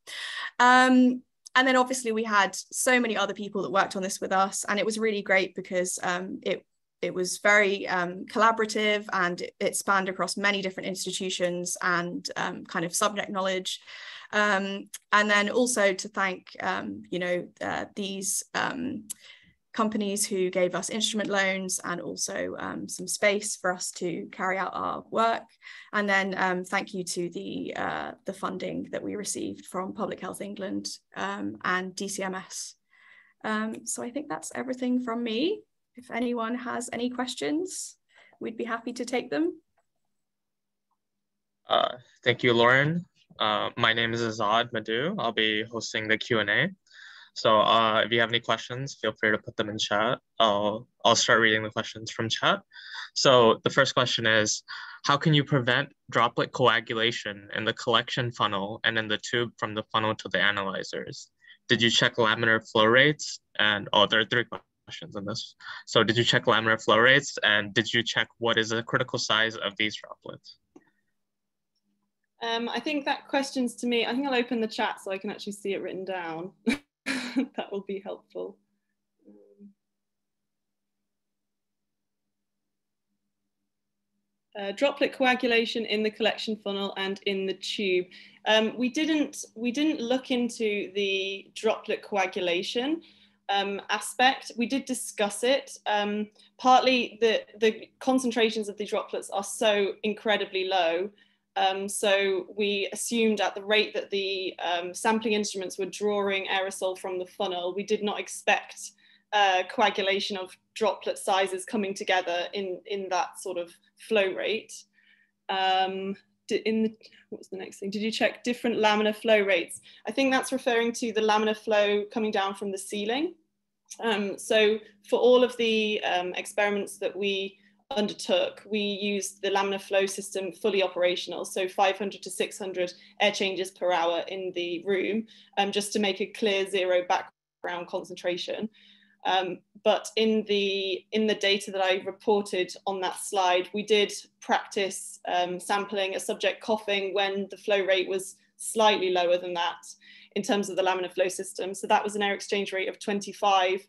Um, and then obviously we had so many other people that worked on this with us, and it was really great because um, it it was very um, collaborative, and it, it spanned across many different institutions and um, kind of subject knowledge. Um, and then also to thank um, you know uh, these um, companies who gave us instrument loans and also um, some space for us to carry out our work. And then um, thank you to the, uh, the funding that we received from Public Health England um, and D C M S. Um, so I think that's everything from me. If anyone has any questions, we'd be happy to take them. Uh, thank you, Lauren. Uh, my name is Azad Madhu. I'll be hosting the Q and A. So uh, if you have any questions, feel free to put them in chat. I'll, I'll start reading the questions from chat. So the first question is, how can you prevent droplet coagulation in the collection funnel and in the tube from the funnel to the analyzers? Did you check laminar flow rates? And oh, there are three questions in this. So did you check laminar flow rates? And did you check what is the critical size of these droplets? Um, I think that question's to me. I think I'll open the chat so I can actually see it written down. That will be helpful. Uh, droplet coagulation in the collection funnel and in the tube. Um, we didn't we didn't look into the droplet coagulation um, aspect. We did discuss it. Um, partly the the concentrations of the droplets are so incredibly low. Um, so we assumed at the rate that the um, sampling instruments were drawing aerosol from the funnel, we did not expect uh, coagulation of droplet sizes coming together in, in that sort of flow rate. Um, in the, what was the next thing? Did you check different laminar flow rates? I think that's referring to the laminar flow coming down from the ceiling. Um, so for all of the um, experiments that we undertook, we used the laminar flow system fully operational, so five hundred to six hundred air changes per hour in the room, um, just to make a clear zero background concentration. Um, but in the in the data that I reported on that slide, we did practice um, sampling a subject coughing when the flow rate was slightly lower than that in terms of the laminar flow system. So that was an air exchange rate of twenty-five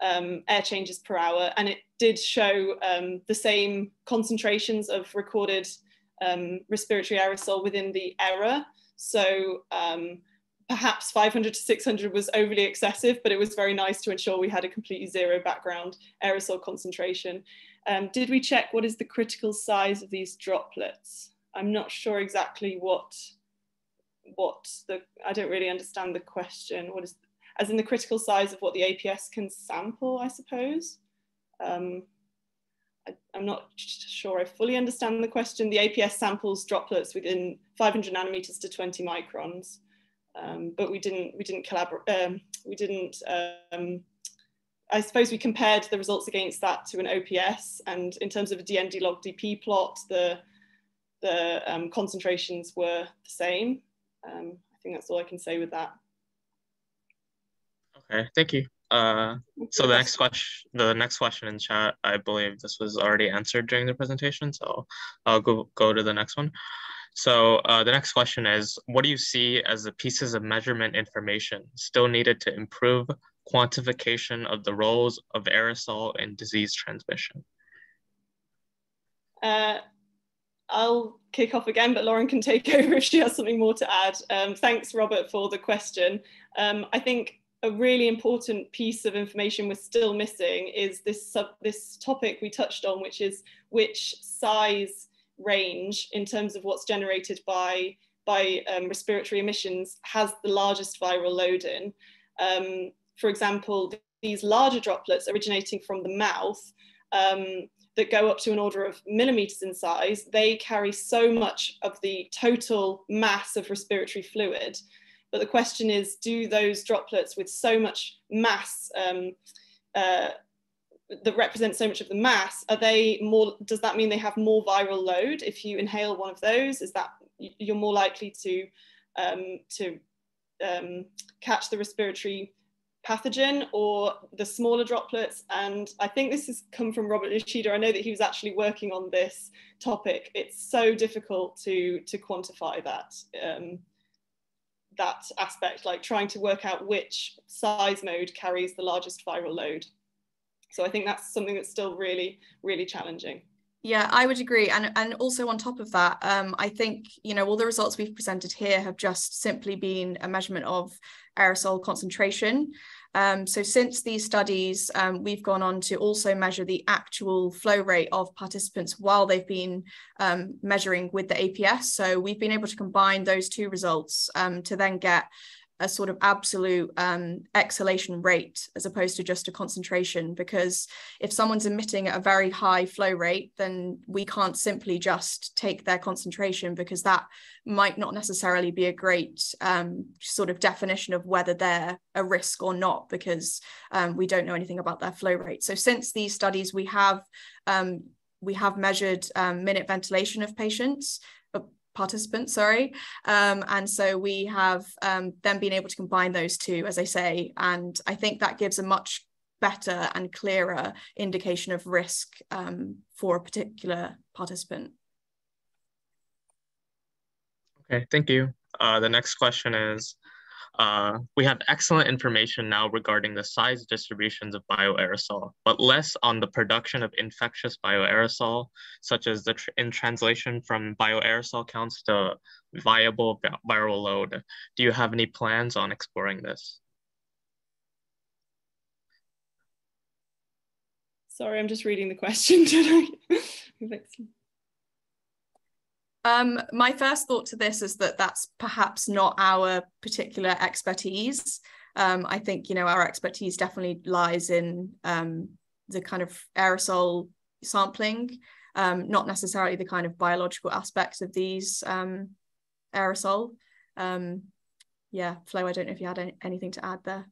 Um, air changes per hour, and it did show um, the same concentrations of recorded um, respiratory aerosol within the error. So um, perhaps five hundred to six hundred was overly excessive, but it was very nice to ensure we had a completely zero background aerosol concentration. Um, did we check what is the critical size of these droplets? I'm not sure exactly what what the, I don't really understand the question. What is the, as in the critical size of what the A P S can sample, I suppose. Um, I, I'm not sure I fully understand the question. The A P S samples droplets within five hundred nanometers to twenty microns, um, but we didn't we didn't collaborate. Um, we didn't. Um, I suppose we compared the results against that to an O P S, and in terms of a dN/d log dp plot, the the um, concentrations were the same. Um, I think that's all I can say with that. Okay, thank you. Uh, so the next question, the next question in chat, I believe this was already answered during the presentation, so I'll go go to the next one. So uh, the next question is, what do you see as the pieces of measurement information still needed to improve quantification of the roles of aerosol in disease transmission? Uh, I'll kick off again, but Lauren can take over if she has something more to add. Um, thanks, Robert, for the question. Um, I think a really important piece of information we're still missing is this sub, this topic we touched on, which is which size range in terms of what's generated by, by um, respiratory emissions has the largest viral load in. Um, for example, these larger droplets originating from the mouth um, that go up to an order of millimeters in size, they carry so much of the total mass of respiratory fluid. But the question is, do those droplets with so much mass um, uh, that represent so much of the mass, are they more, does that mean they have more viral load? If you inhale one of those, is that you're more likely to, um, to um, catch the respiratory pathogen or the smaller droplets? And I think this has come from Robert Nishida. I know that he was actually working on this topic. It's so difficult to, to quantify that. Um, that aspect, like trying to work out which size mode carries the largest viral load. So I think that's something that's still really, really challenging. Yeah, I would agree. And, and also on top of that, um, I think, you know, all the results we've presented here have just simply been a measurement of aerosol concentration. Um, so since these studies, um, we've gone on to also measure the actual flow rate of participants while they've been um, measuring with the A P S. So we've been able to combine those two results um, to then get a sort of absolute um, exhalation rate as opposed to just a concentration, because if someone's emitting at a very high flow rate, then we can't simply just take their concentration, because that might not necessarily be a great um, sort of definition of whether they're a risk or not, because um, we don't know anything about their flow rate. So since these studies, we have um, we have measured um, minute ventilation of patients, participants, sorry. Um, and so we have um, then been able to combine those two, as I say, and I think that gives a much better and clearer indication of risk um, for a particular participant. Okay, thank you. Uh, the next question is, uh, we have excellent information now regarding the size distributions of bioaerosol, but less on the production of infectious bioaerosol, such as the tr in translation from bioaerosol counts to viable vi viral load. Do you have any plans on exploring this? Sorry, I'm just reading the question. Did I? Um, my first thought to this is that that's perhaps not our particular expertise. Um, I think, you know, our expertise definitely lies in um, the kind of aerosol sampling, um, not necessarily the kind of biological aspects of these um, aerosol. Um, yeah, Flo, I don't know if you had any, anything to add there.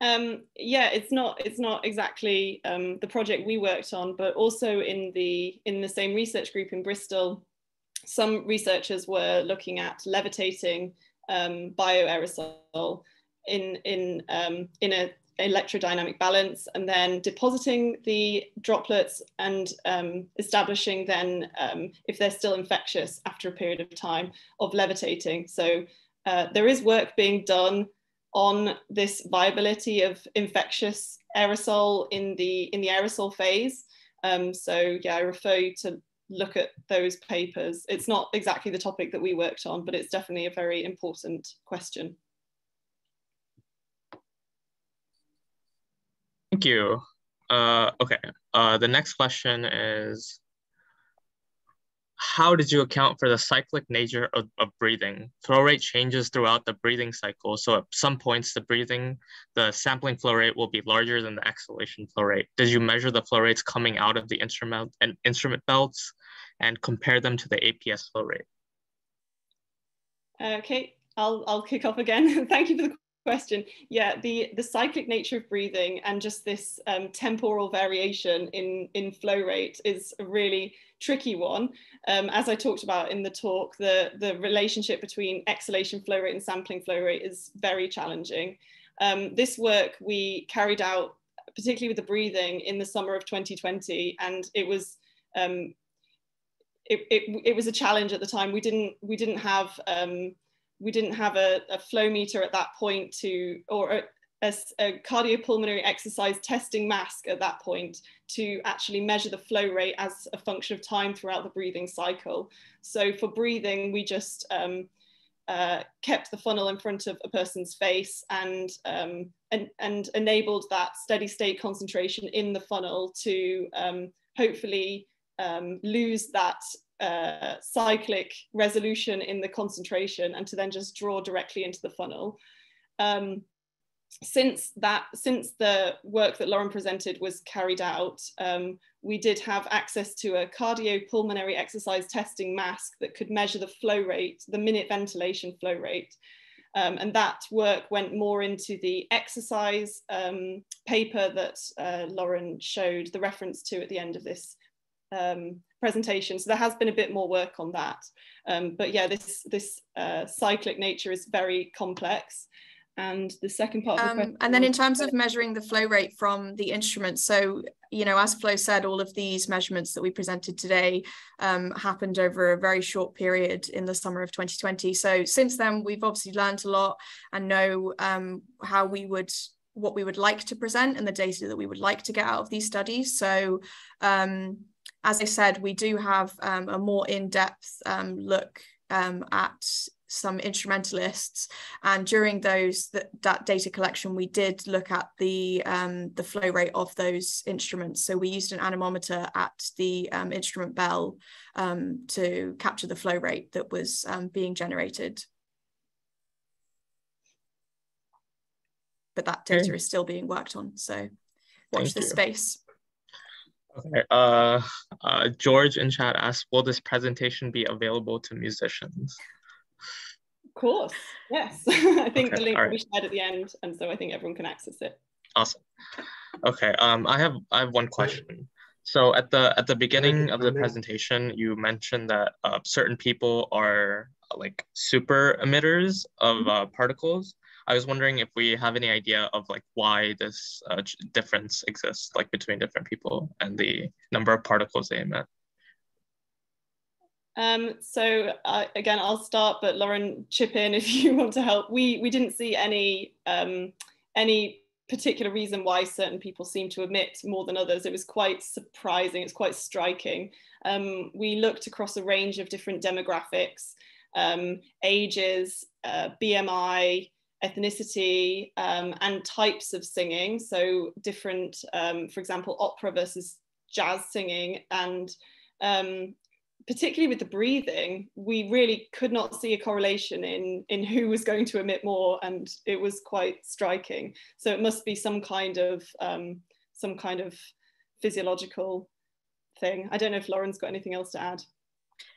Um, yeah, it's not it's not exactly um, the project we worked on, but also in the in the same research group in Bristol, some researchers were looking at levitating um, bioaerosol in in um, in a electrodynamic balance, and then depositing the droplets and um, establishing then um, if they're still infectious after a period of time of levitating. So uh, there is work being done on this viability of infectious aerosol in the in the aerosol phase. Um, so yeah, I refer you to look at those papers. It's not exactly the topic that we worked on, but it's definitely a very important question. Thank you. Uh, okay, uh, the next question is, how did you account for the cyclic nature of, of breathing? Flow rate changes throughout the breathing cycle, so at some points the breathing, the sampling flow rate will be larger than the exhalation flow rate. Did you measure the flow rates coming out of the instrument and instrument belts and compare them to the A P S flow rate? Okay, I'll, I'll kick off again. Thank you for the question. Yeah, the, the cyclic nature of breathing and just this um, temporal variation in, in flow rate is a really tricky one. Um, as I talked about in the talk, the, the relationship between exhalation flow rate and sampling flow rate is very challenging. Um, this work we carried out, particularly with the breathing, in the summer of twenty twenty, and it was um, it, it, it was a challenge at the time. We didn't we didn't have um, we didn't have a, a flow meter at that point to or. A, A, a cardiopulmonary exercise testing mask at that point to actually measure the flow rate as a function of time throughout the breathing cycle. So for breathing, we just um, uh, kept the funnel in front of a person's face and, um, and, and enabled that steady state concentration in the funnel to um, hopefully um, lose that uh, cyclic resolution in the concentration and to then just draw directly into the funnel. Um, Since that, since the work that Lauren presented was carried out, um, we did have access to a cardiopulmonary exercise testing mask that could measure the flow rate, the minute ventilation flow rate. Um, and that work went more into the exercise um, paper that uh, Lauren showed the reference to at the end of this um, presentation. So there has been a bit more work on that. Um, but yeah, this, this uh, cyclic nature is very complex. And the second part of the question. Um, and then in terms of measuring the flow rate from the instruments, so, you know, as Flo said, all of these measurements that we presented today um, happened over a very short period in the summer of twenty twenty. So since then, we've obviously learned a lot and know um, how we would, what we would like to present and the data that we would like to get out of these studies. So um, as I said, we do have um, a more in-depth um, look um, at some instrumentalists, and during those that, that data collection we did look at the um, the flow rate of those instruments. So we used an anemometer at the um, instrument bell um, to capture the flow rate that was um, being generated. but that data okay. is still being worked on. So watch this space. Okay. Uh, uh, George in chat asked, will this presentation be available to musicians? Of course, yes. I think okay. the link right. will be shared at the end, and so I think everyone can access it. Awesome. Okay. Um, I have I have one question. So at the at the beginning of the presentation, you mentioned that uh, certain people are like super emitters of uh, particles. I was wondering if we have any idea of like why this uh, difference exists, like between different people and the number of particles they emit. Um, so uh, again, I'll start, but Lauren, chip in if you want to help. We we didn't see any um, any particular reason why certain people seem to emit more than others. It was quite surprising. It's quite striking. Um, we looked across a range of different demographics, um, ages, uh, B M I, ethnicity, um, and types of singing. So different, um, for example, opera versus jazz singing. And um, particularly with the breathing, we really could not see a correlation in, in who was going to emit more. And it was quite striking. So it must be some kind of, um, some kind of physiological thing. I don't know if Lauren's got anything else to add.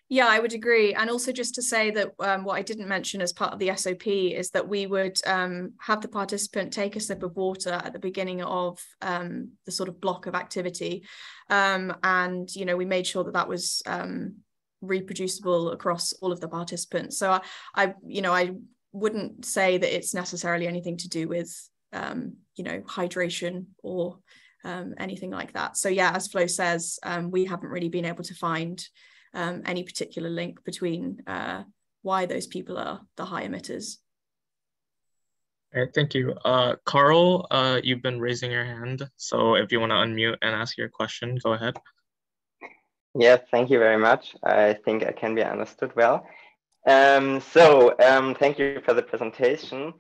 Yeah, I would agree. And also just to say that um, what I didn't mention as part of the S O P is that we would um, have the participant take a sip of water at the beginning of um, the sort of block of activity. Um, and, you know, we made sure that that was um, reproducible across all of the participants. So I, I, you know, I wouldn't say that it's necessarily anything to do with, um, you know, hydration or um, anything like that. So, yeah, as Flo says, um, we haven't really been able to find Um, any particular link between uh, why those people are the high emitters. All right, thank you. Uh, Carl, uh, you've been raising your hand. So if you want to unmute and ask your question, go ahead. Yeah, thank you very much. I think I can be understood well. Um, so um, thank you for the presentation.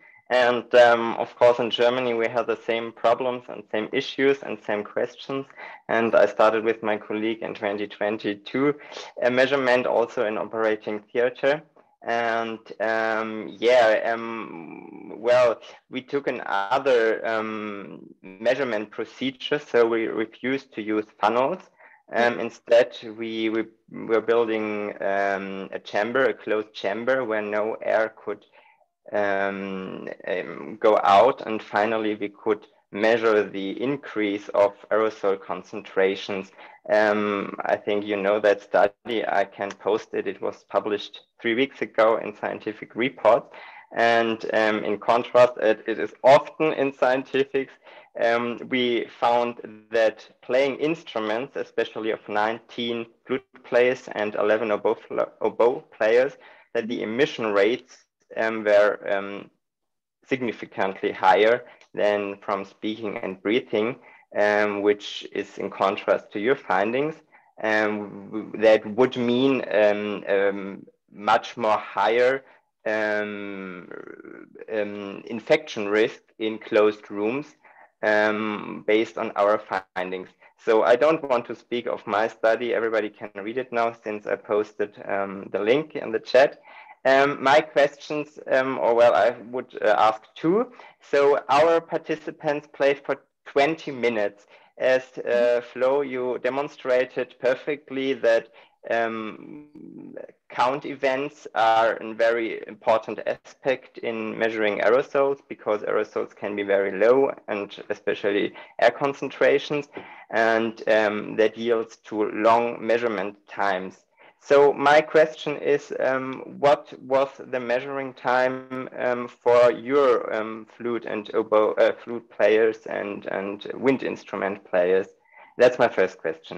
And um, of course, in Germany, we had the same problems and same issues and same questions. And I started with my colleague in twenty twenty-two, a measurement also in operating theater. And um, yeah, um, well, we took another um, measurement procedure. So we refused to use funnels. Um, instead, we, we were building um, a chamber, a closed chamber where no air could Um, um, go out, and finally we could measure the increase of aerosol concentrations. Um, I think you know that study, I can post it, it was published three weeks ago in Scientific Reports. And um, in contrast, it, it is often in scientifics, um, we found that playing instruments, especially of nineteen flute players and eleven oboe, oboe players, that the emission rates Um, were um, significantly higher than from speaking and breathing, um, which is in contrast to your findings. Um, that would mean um, um, much more higher um, um, infection risk in closed rooms um, based on our findings. So I don't want to speak of my study. Everybody can read it now since I posted um, the link in the chat. Um, my questions, um, or well, I would uh, ask two. So our participants played for twenty minutes. As uh, Flo, you demonstrated perfectly that um, count events are a very important aspect in measuring aerosols, because aerosols can be very low, and especially air concentrations, and um, that yields to long measurement times. So my question is, um, what was the measuring time um, for your um, flute and oboe, uh, flute players and, and wind instrument players? That's my first question.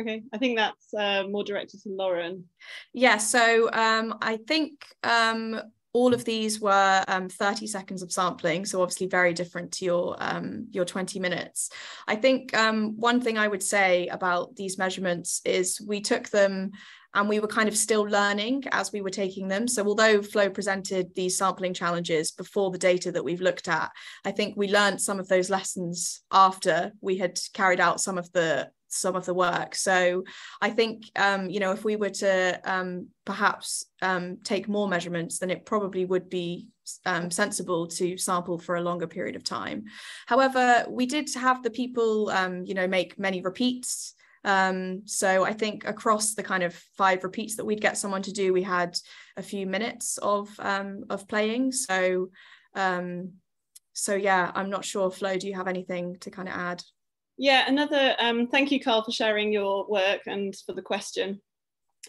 Okay, I think that's uh, more directed to Lauren. Yeah, so um, I think um, all of these were um, thirty seconds of sampling, so obviously very different to your, um, your twenty minutes. I think um, one thing I would say about these measurements is we took them and we were kind of still learning as we were taking them. So although Flo presented these sampling challenges before the data that we've looked at, I think we learned some of those lessons after we had carried out some of the some of the work. So I think, um, you know, if we were to um, perhaps um, take more measurements, then it probably would be um, sensible to sample for a longer period of time. However, we did have the people, um, you know, make many repeats. Um, so I think across the kind of five repeats that we'd get someone to do, we had a few minutes of um, of playing. So, um, so yeah, I'm not sure. Flo, do you have anything to kind of add? Yeah, another, um, thank you, Carl, for sharing your work and for the question.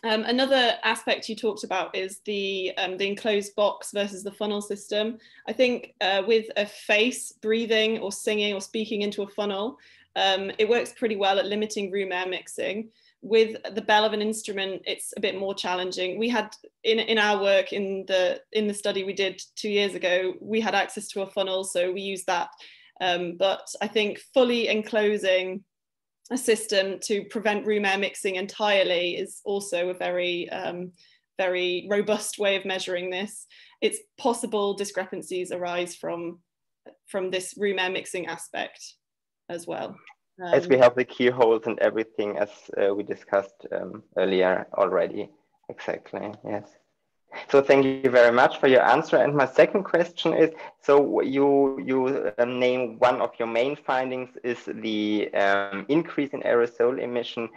Um, another aspect you talked about is the, um, the enclosed box versus the funnel system. I think uh, with a face breathing or singing or speaking into a funnel, um, it works pretty well at limiting room air mixing. With the bell of an instrument, it's a bit more challenging. We had, in, in our work, in the, in the study we did two years ago, we had access to a funnel, so we used that. Um, but I think fully enclosing a system to prevent room air mixing entirely is also a very, um, very robust way of measuring this. It's possible discrepancies arise from, from this room air mixing aspect as well. Um, as we have the keyholes and everything, as uh, we discussed um, earlier already. Exactly, yes. So thank you very much for your answer. And my second question is, so you, you um, name one of your main findings is the um, increase in aerosol emission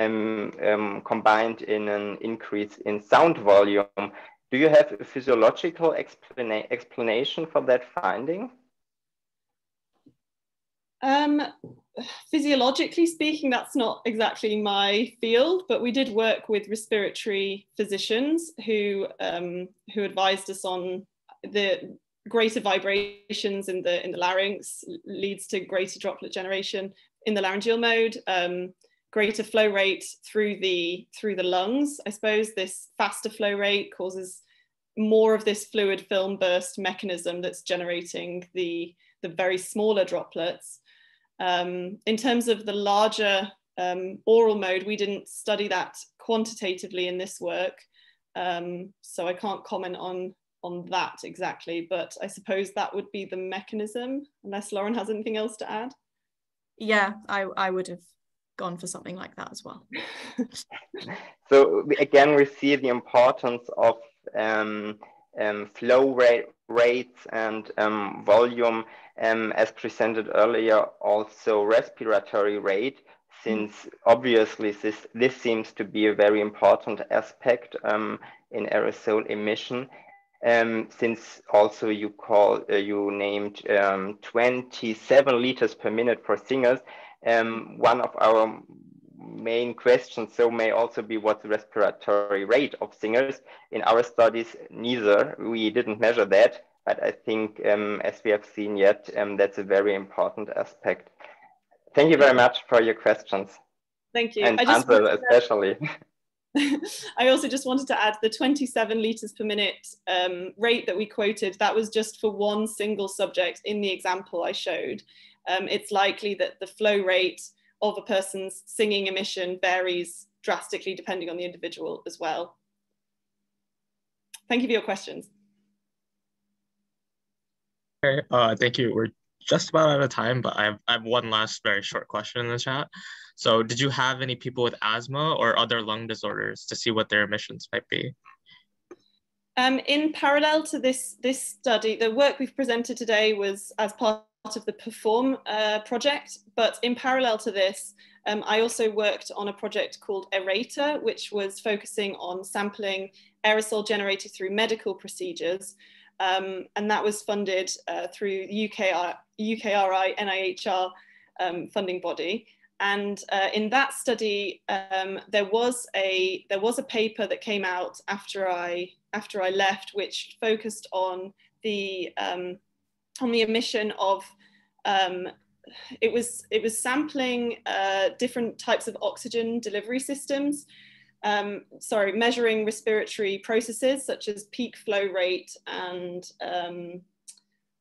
um, um, combined in an increase in sound volume. Do you have a physiological explana- explanation for that finding? Um, physiologically speaking, that's not exactly my field, but we did work with respiratory physicians who, um, who advised us on the greater vibrations in the, in the larynx leads to greater droplet generation in the laryngeal mode, um, greater flow rate through the, through the lungs. I suppose this faster flow rate causes more of this fluid film burst mechanism that's generating the, the very smaller droplets. Um, in terms of the larger um, oral mode, we didn't study that quantitatively in this work, um, so I can't comment on, on that exactly, but I suppose that would be the mechanism, unless Lauren has anything else to add. Yeah, I, I would have gone for something like that as well. So again, we see the importance of um, um, flow rate, rates and um, volume, um, as presented earlier, also respiratory rate, since obviously this, this seems to be a very important aspect um, in aerosol emission, um, since also you call, uh, you named um, twenty-seven liters per minute for singers. Um, one of our main question so may also be what's the respiratory rate of singers. In our studies, neither, we didn't measure that, but I think um, as we have seen yet, um, that's a very important aspect. Thank you very much for your questions. Thank you. And I just answer especially. I also just wanted to add the twenty-seven liters per minute um, rate that we quoted, that was just for one single subject in the example I showed. Um, it's likely that the flow rate of a person's singing emission varies drastically depending on the individual as well. Thank you for your questions. Uh, thank you. We're just about out of time, but I have, I have one last very short question in the chat. So did you have any people with asthma or other lung disorders to see what their emissions might be? Um, in parallel to this, this study, the work we've presented today was as part of the PERFORM uh, project, but in parallel to this, um, I also worked on a project called ERATA, which was focusing on sampling aerosol generated through medical procedures, um, and that was funded uh, through U K R I, N I H R um, funding body. And uh, in that study, um, there was a there was a paper that came out after I after I left, which focused on the um, on the emission of, um, it was it was sampling uh, different types of oxygen delivery systems, um, sorry, measuring respiratory processes such as peak flow rate and, um,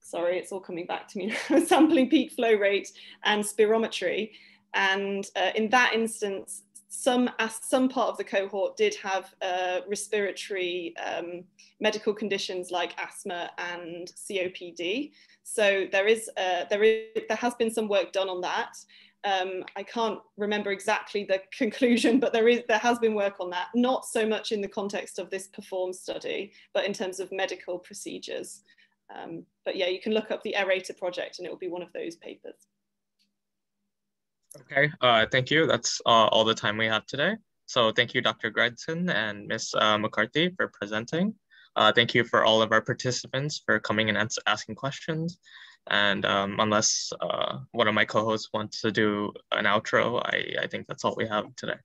sorry, it's all coming back to me now, sampling peak flow rate and spirometry. And uh, in that instance, some, some part of the cohort did have uh, respiratory um, medical conditions like asthma and C O P D. So there is, uh, there is, there has been some work done on that. Um, I can't remember exactly the conclusion, but there is, there has been work on that. Not so much in the context of this PERFORM study, but in terms of medical procedures. Um, but yeah, you can look up the ERATA project and it will be one of those papers. Okay, uh, thank you. That's uh, all the time we have today. So thank you, Doctor Gregson and Miz Uh, McCarthy for presenting. Uh, thank you for all of our participants for coming and ans asking questions. And um, unless uh, one of my co-hosts wants to do an outro, I, I think that's all we have today.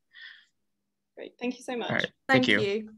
Great, thank you so much. All right. Thank, thank you. you.